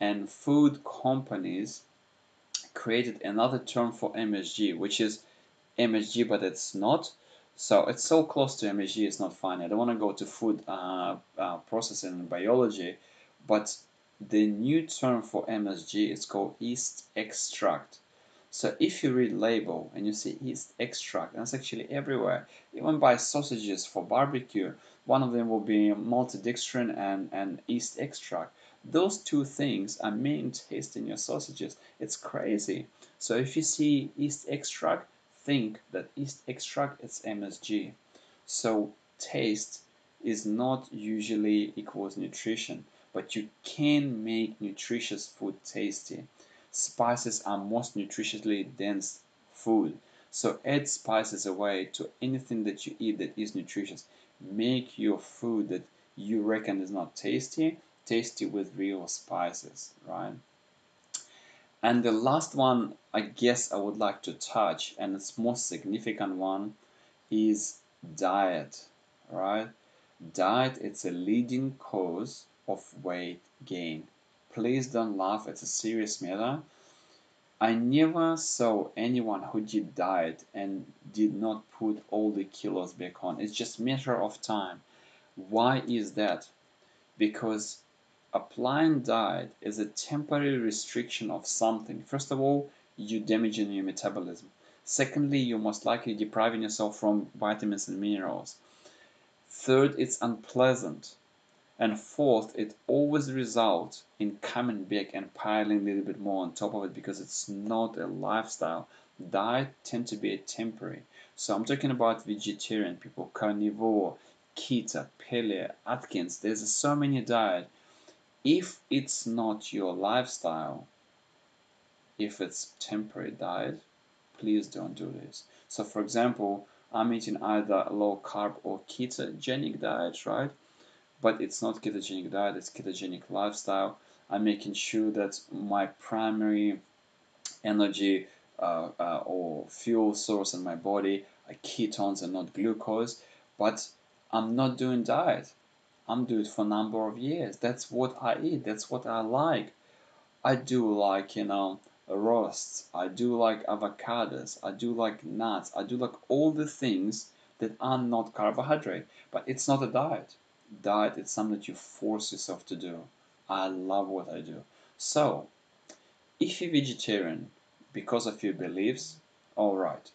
and food companies created another term for MSG, which is MSG, but it's not. So it's so close to MSG, it's not fine. I don't want to go to food processing and biology, but the new term for MSG is called yeast extract. So if you read label and you see yeast extract, and it's actually everywhere, even by sausages for barbecue, one of them will be maltodextrin and yeast extract. Those two things are main taste in your sausages. It's crazy. So if you see yeast extract, think that yeast extract is MSG. So taste is not usually equals nutrition, but you can make nutritious food tasty. Spices are most nutritiously dense food, so add spices away to anything that you eat that is nutritious. Make your food that you reckon is not tasty, tasty with real spices, right? And the last one I guess I would like to touch, and it's most significant one, is diet, right? Diet, it's a leading cause of weight gain. Please don't laugh, it's a serious matter. I never saw anyone who did diet and did not put all the kilos back on. It's just a matter of time. Why is that? Because applying diet is a temporary restriction of something. First of all, you're damaging your metabolism. Secondly, you're most likely depriving yourself from vitamins and minerals. Third, it's unpleasant. And fourth, it always results in coming back and piling a little bit more on top of it because it's not a lifestyle. Diet tend to be a temporary. So I'm talking about vegetarian people, carnivore, keto, paleo, Atkins. There's so many diets. If it's not your lifestyle, if it's temporary diet, please don't do this. So for example, I'm eating either low carb or ketogenic diet, right? But it's not ketogenic diet, it's ketogenic lifestyle. I'm making sure that my primary energy or fuel source in my body are ketones and not glucose, but I'm not doing diet. I'm doing it for a number of years. That's what I eat, that's what I like. I do like, you know, roasts, I do like avocados, I do like nuts, I do like all the things that are not carbohydrate, but it's not a diet. Diet, it's something that you force yourself to do. I love what I do. So, if you're vegetarian because of your beliefs, all right,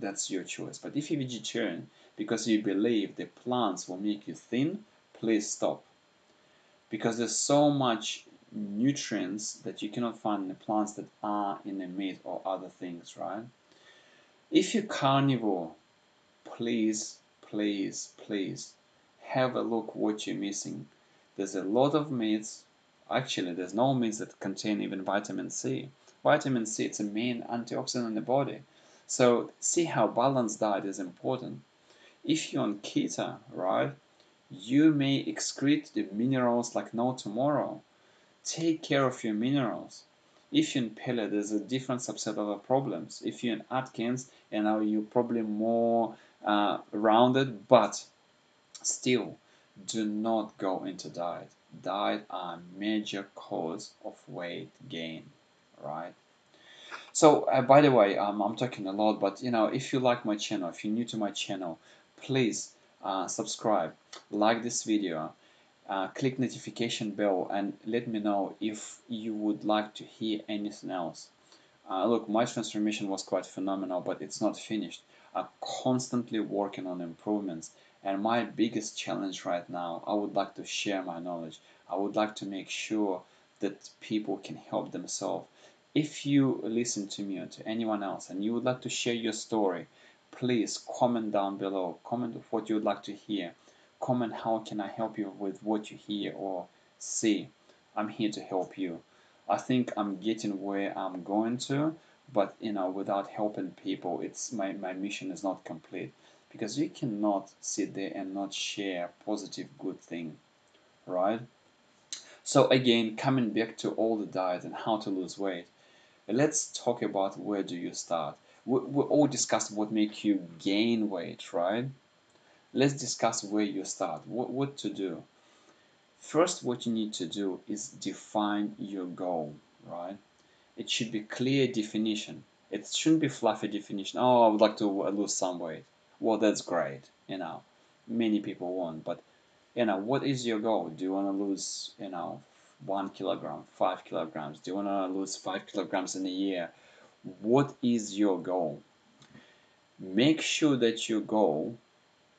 that's your choice. But if you're vegetarian because you believe the plants will make you thin, please stop. Because there's so much nutrients that you cannot find in the plants that are in the meat or other things, right? If you're carnivore, please, please, please, have a look what you're missing. There's a lot of meats, actually there's no meats that contain even vitamin C. Vitamin C, it's a main antioxidant in the body. So see how balanced diet is important. If you're on keto, right, you may excrete the minerals like no tomorrow. Take care of your minerals. If you're in paleo, there's a different subset of the problems. If you're in Atkins, you know, you're probably more rounded, but still, do not go into diet. Diet are a major cause of weight gain, right? So, by the way, I'm talking a lot, but, you know, if you like my channel, if you're new to my channel, please subscribe, like this video, click notification bell, and let me know if you would like to hear anything else. Look, my transformation was quite phenomenal, but it's not finished. I'm constantly working on improvements. And my biggest challenge right now, I would like to share my knowledge. I would like to make sure that people can help themselves. If you listen to me or to anyone else and you would like to share your story, please comment down below. Comment what you would like to hear. Comment how can I help you with what you hear or see. I'm here to help you. I think I'm getting where I'm going to, but you know, without helping people, it's my mission is not complete. Because you cannot sit there and not share positive good thing, right? So again, coming back to all the diet and how to lose weight, let's talk about where do you start. We all discussed what make you gain weight, right? Let's discuss where you start, what to do. First, what you need to do is define your goal, right? It should be clear definition. It shouldn't be fluffy definition. Oh, I would like to lose some weight. Well, that's great, you know. Many people won't, but, you know, what is your goal? Do you want to lose, you know, 1 kilogram, 5 kilograms? Do you want to lose 5 kilograms in a year? What is your goal? Make sure that your goal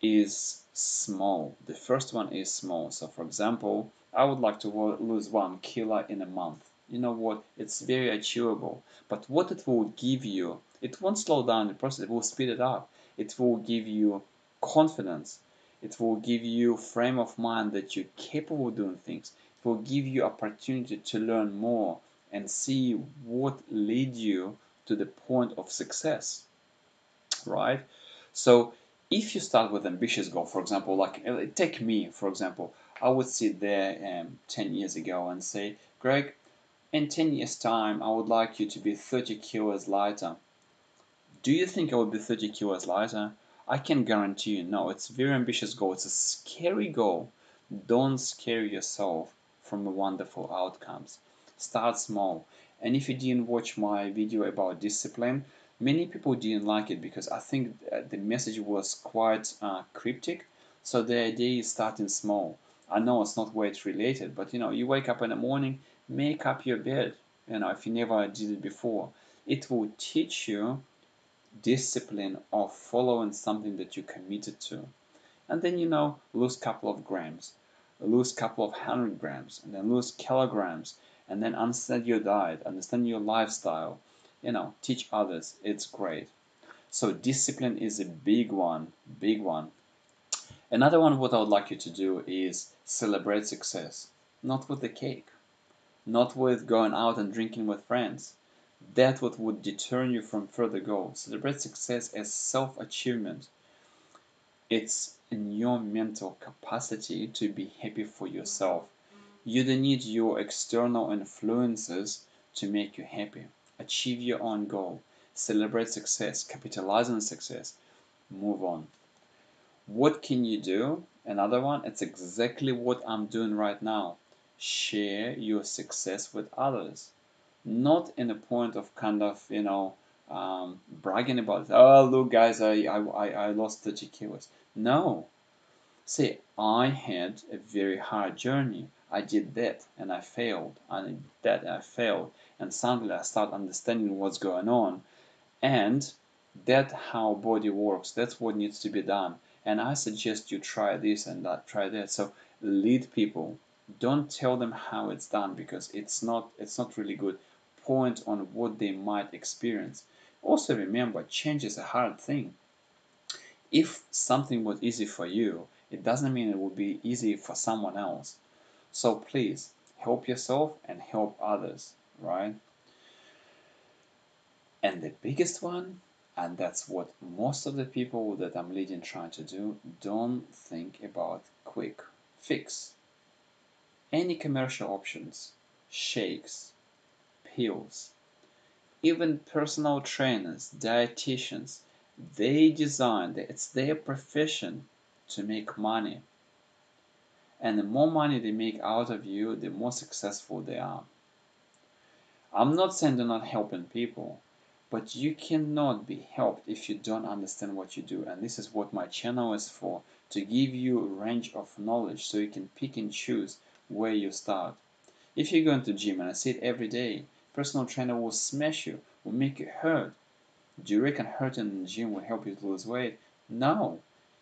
is small. The first one is small. So, for example, I would like to lose 1 kilo in a month. You know what? It's very achievable. But what it will give you, it won't slow down the process. It will speed it up. It will give you confidence. It will give you frame of mind that you're capable of doing things. It will give you opportunity to learn more and see what lead you to the point of success, right? So if you start with ambitious goal, for example, like take me, for example, I would sit there 10 years ago and say, Greg, in 10 years time, I would like you to be 30 kilos lighter. Do you think I would be 30 kilos lighter? I can guarantee you, no. It's a very ambitious goal. It's a scary goal. Don't scare yourself from the wonderful outcomes. Start small. And if you didn't watch my video about discipline, many people didn't like it because I think the message was quite cryptic. So the idea is starting small. I know it's not weight related, but you know, you wake up in the morning, make up your bed, you know, if you never did it before. It will teach you discipline of following something that you committed to. And then, you know, lose a couple of grams, lose a couple of 100 grams, and then lose kilograms, and then understand your diet, understand your lifestyle, you know, teach others. It's great. So discipline is a big one, big one. Another one, what I would like you to do is celebrate success, not with the cake, not with going out and drinking with friends. That's what would deter you from further goals. Celebrate success as self-achievement. It's in your mental capacity to be happy for yourself. You don't need your external influences to make you happy. Achieve your own goal. Celebrate success. Capitalize on success. Move on. What can you do? Another one, it's exactly what I'm doing right now. Share your success with others, not in a point of kind of, you know, bragging about it. Oh, look, guys, I lost 30 kilos. No. See, I had a very hard journey. I did that and I failed. I did that and I failed. And suddenly I start understanding what's going on. And that's how body works. That's what needs to be done. And I suggest you try this and that, try that. So lead people. Don't tell them how it's done because it's not really good. Point on what they might experience. Also remember, change is a hard thing. If something was easy for you, it doesn't mean it will be easy for someone else. So please help yourself and help others, right? And the biggest one, and that's what most of the people that I'm leading trying to do, don't think about quick fix. Any commercial options, shakes, pills, even personal trainers, dietitians, they designed it. It's their profession to make money. And the more money they make out of you, the more successful they are. I'm not saying they're not helping people, but you cannot be helped if you don't understand what you do. And this is what my channel is for, to give you a range of knowledge so you can pick and choose where you start. If you're going to gym, and I see it every day, personal trainer will smash you, will make you hurt. Do you reckon hurting in the gym will help you to lose weight? No.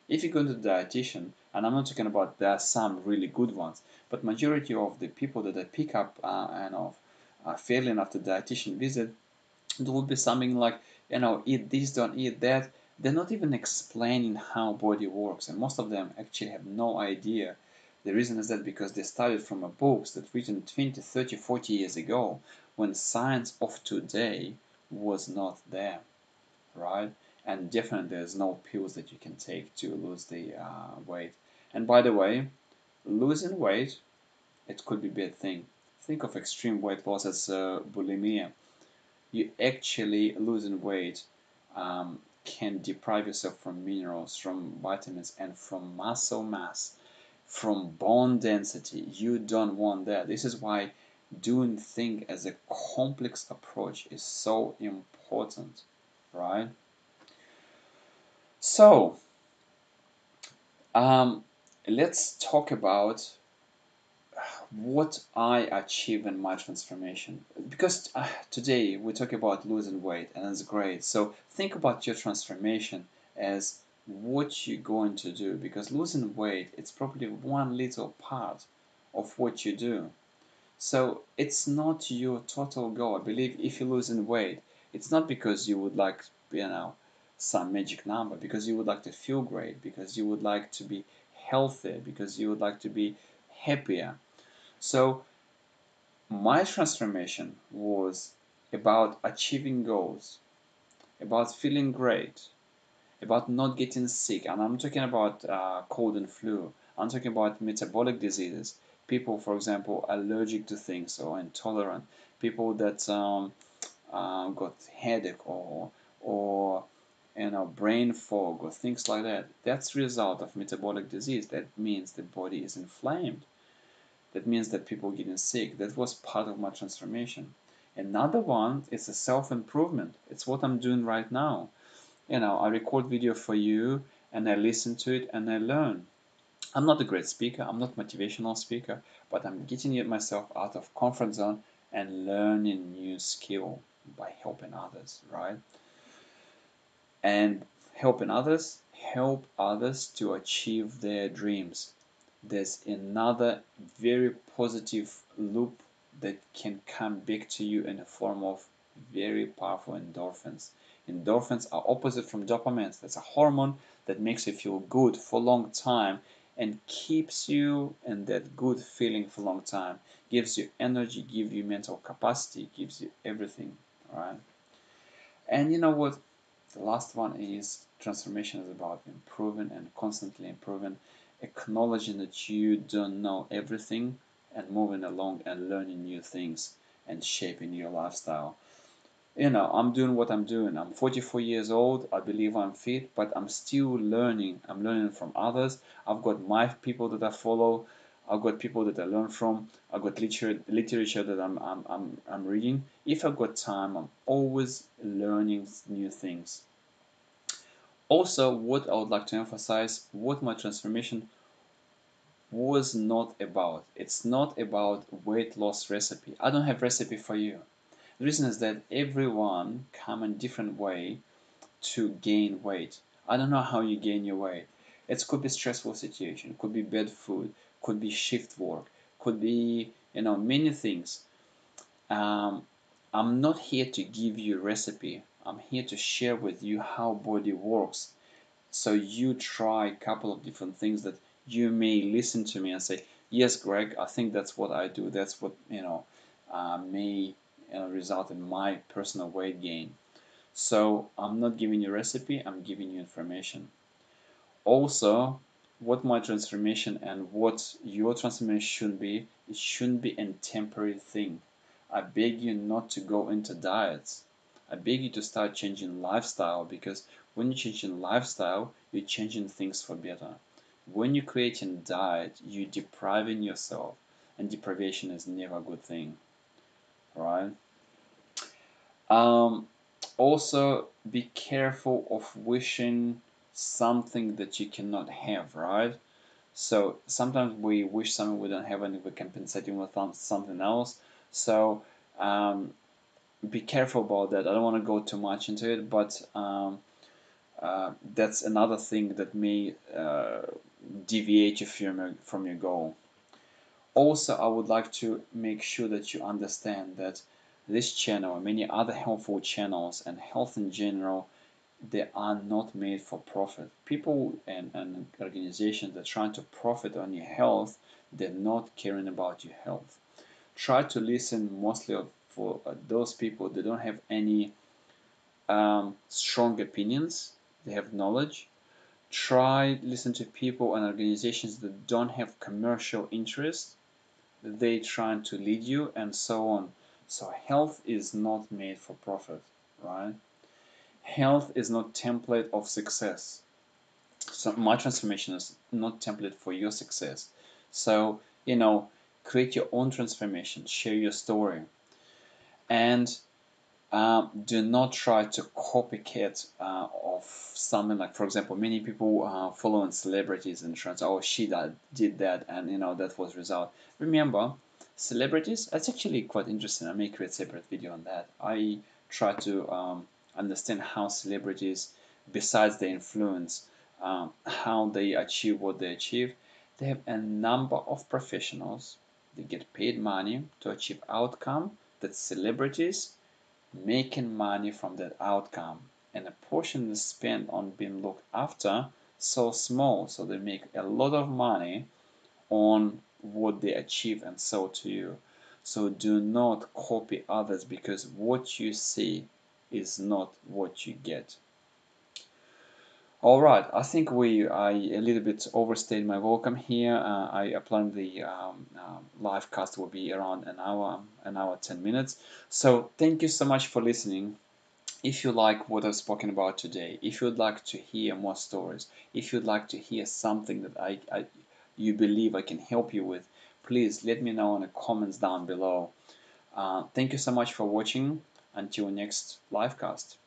If you're going to the dietitian, and I'm not talking about, there are some really good ones, but majority of the people that I pick up are failing after dietitian visit, there will be something like, you know, eat this, don't eat that. They're not even explaining how body works, and most of them actually have no idea. The reason is that because they started from a books that written 20, 30, 40 years ago when science of today was not there, right? And definitely there's no pills that you can take to lose the weight. And by the way, losing weight, it could be a bad thing. Think of extreme weight loss as bulimia. You actually losing weight can deprive yourself from minerals, from vitamins, and from muscle mass. from bone density. You don't want that. This is why doing things as a complex approach is so important, right? So let's talk about what I achieved in my transformation, because today we talk about losing weight, and that's great. So think about your transformation as what you're going to do, because losing weight, it's probably one little part of what you do. So it's not your total goal. I believe if you're losing weight, it's not because you would like, you know, some magic number, because you would like to feel great, because you would like to be healthier, because you would like to be happier. So my transformation was about achieving goals, about feeling great, about not getting sick. And I'm talking about cold and flu. I'm talking about metabolic diseases. People, for example, allergic to things or intolerant. People that got headache or you know, brain fog or things like that. That's a result of metabolic disease. That means the body is inflamed. That means that people are getting sick. That was part of my transformation. Another one is a self-improvement. It's what I'm doing right now. You know, I record video for you and I listen to it and I learn. I'm not a great speaker. I'm not a motivational speaker, but I'm getting myself out of comfort zone and learning new skill by helping others, right? And helping others, help others to achieve their dreams. There's another very positive loop that can come back to you in the form of very powerful endorphins. Endorphins are opposite from dopamine. That's a hormone that makes you feel good for a long time and keeps you in that good feeling for a long time. Gives you energy, gives you mental capacity, gives you everything, right? And you know what? The last one is transformation is about improving and constantly improving. Acknowledging that you don't know everything and moving along and learning new things and shaping your lifestyle. You know, I'm doing what I'm doing. I'm 44 years old. I believe I'm fit, but I'm still learning. I'm learning from others. I've got my people that I follow. I've got people that I learn from. I've got literature that I'm reading. If I've got time, I'm always learning new things. Also, what I would like to emphasize, what my transformation was not about. It's not about weight loss recipe. I don't have recipe for you. The reason is that everyone comes in different way to gain weight. I don't know how you gain your weight. It could be stressful situation, could be bad food, could be shift work, could be, you know, many things. I'm not here to give you a recipe. I'm here to share with you how body works, so you try a couple of different things that you may listen to me and say, yes, Greg, I think that's what I do. That's what, you know, may result in my personal weight gain. So I'm not giving you a recipe. I'm giving you information. Also, what my transformation and what your transformation should be, it shouldn't be a temporary thing. I beg you not to go into diets. I beg you to start changing lifestyle, because when you're changing lifestyle, you're changing things for better. When you're creating diet, you're depriving yourself, and deprivation is never a good thing, right? Also, be careful of wishing something that you cannot have, right? So sometimes we wish something we don't have and we're compensating with something else. So be careful about that. I don't want to go too much into it, but that's another thing that may deviate you from your goal. Also, I would like to make sure that you understand that this channel and many other helpful channels and health in general, they are not made for profit. People and organizations that are trying to profit on your health, they're not caring about your health. Try to listen mostly of for those people that don't have any strong opinions, they have knowledge. Try listen to people and organizations that don't have commercial interest, they trying to lead you, and so on. So health is not made for profit, right? Health is not template of success. So my transformation is not template for your success. So, you know, create your own transformation, share your story, and do not try to copycat of something. Like, for example, many people following celebrities and trends. Oh, she that did that, and you know that was result. Remember, celebrities. That's actually quite interesting. I may create a separate video on that. I try to understand how celebrities, besides their influence, how they achieve what they achieve. They have a number of professionals. They get paid money to achieve outcome that celebrities. Making money from that outcome, and a portion is spent on being looked after so small, so they make a lot of money on what they achieve and sell to you. So do not copy others, because what you see is not what you get. All right, I think I a little bit overstayed my welcome here. I planned the live cast will be around an hour 10 minutes. So thank you so much for listening. If you like what I've spoken about today, if you'd like to hear more stories, if you'd like to hear something that you believe I can help you with, please let me know in the comments down below. Thank you so much for watching. Until next live cast.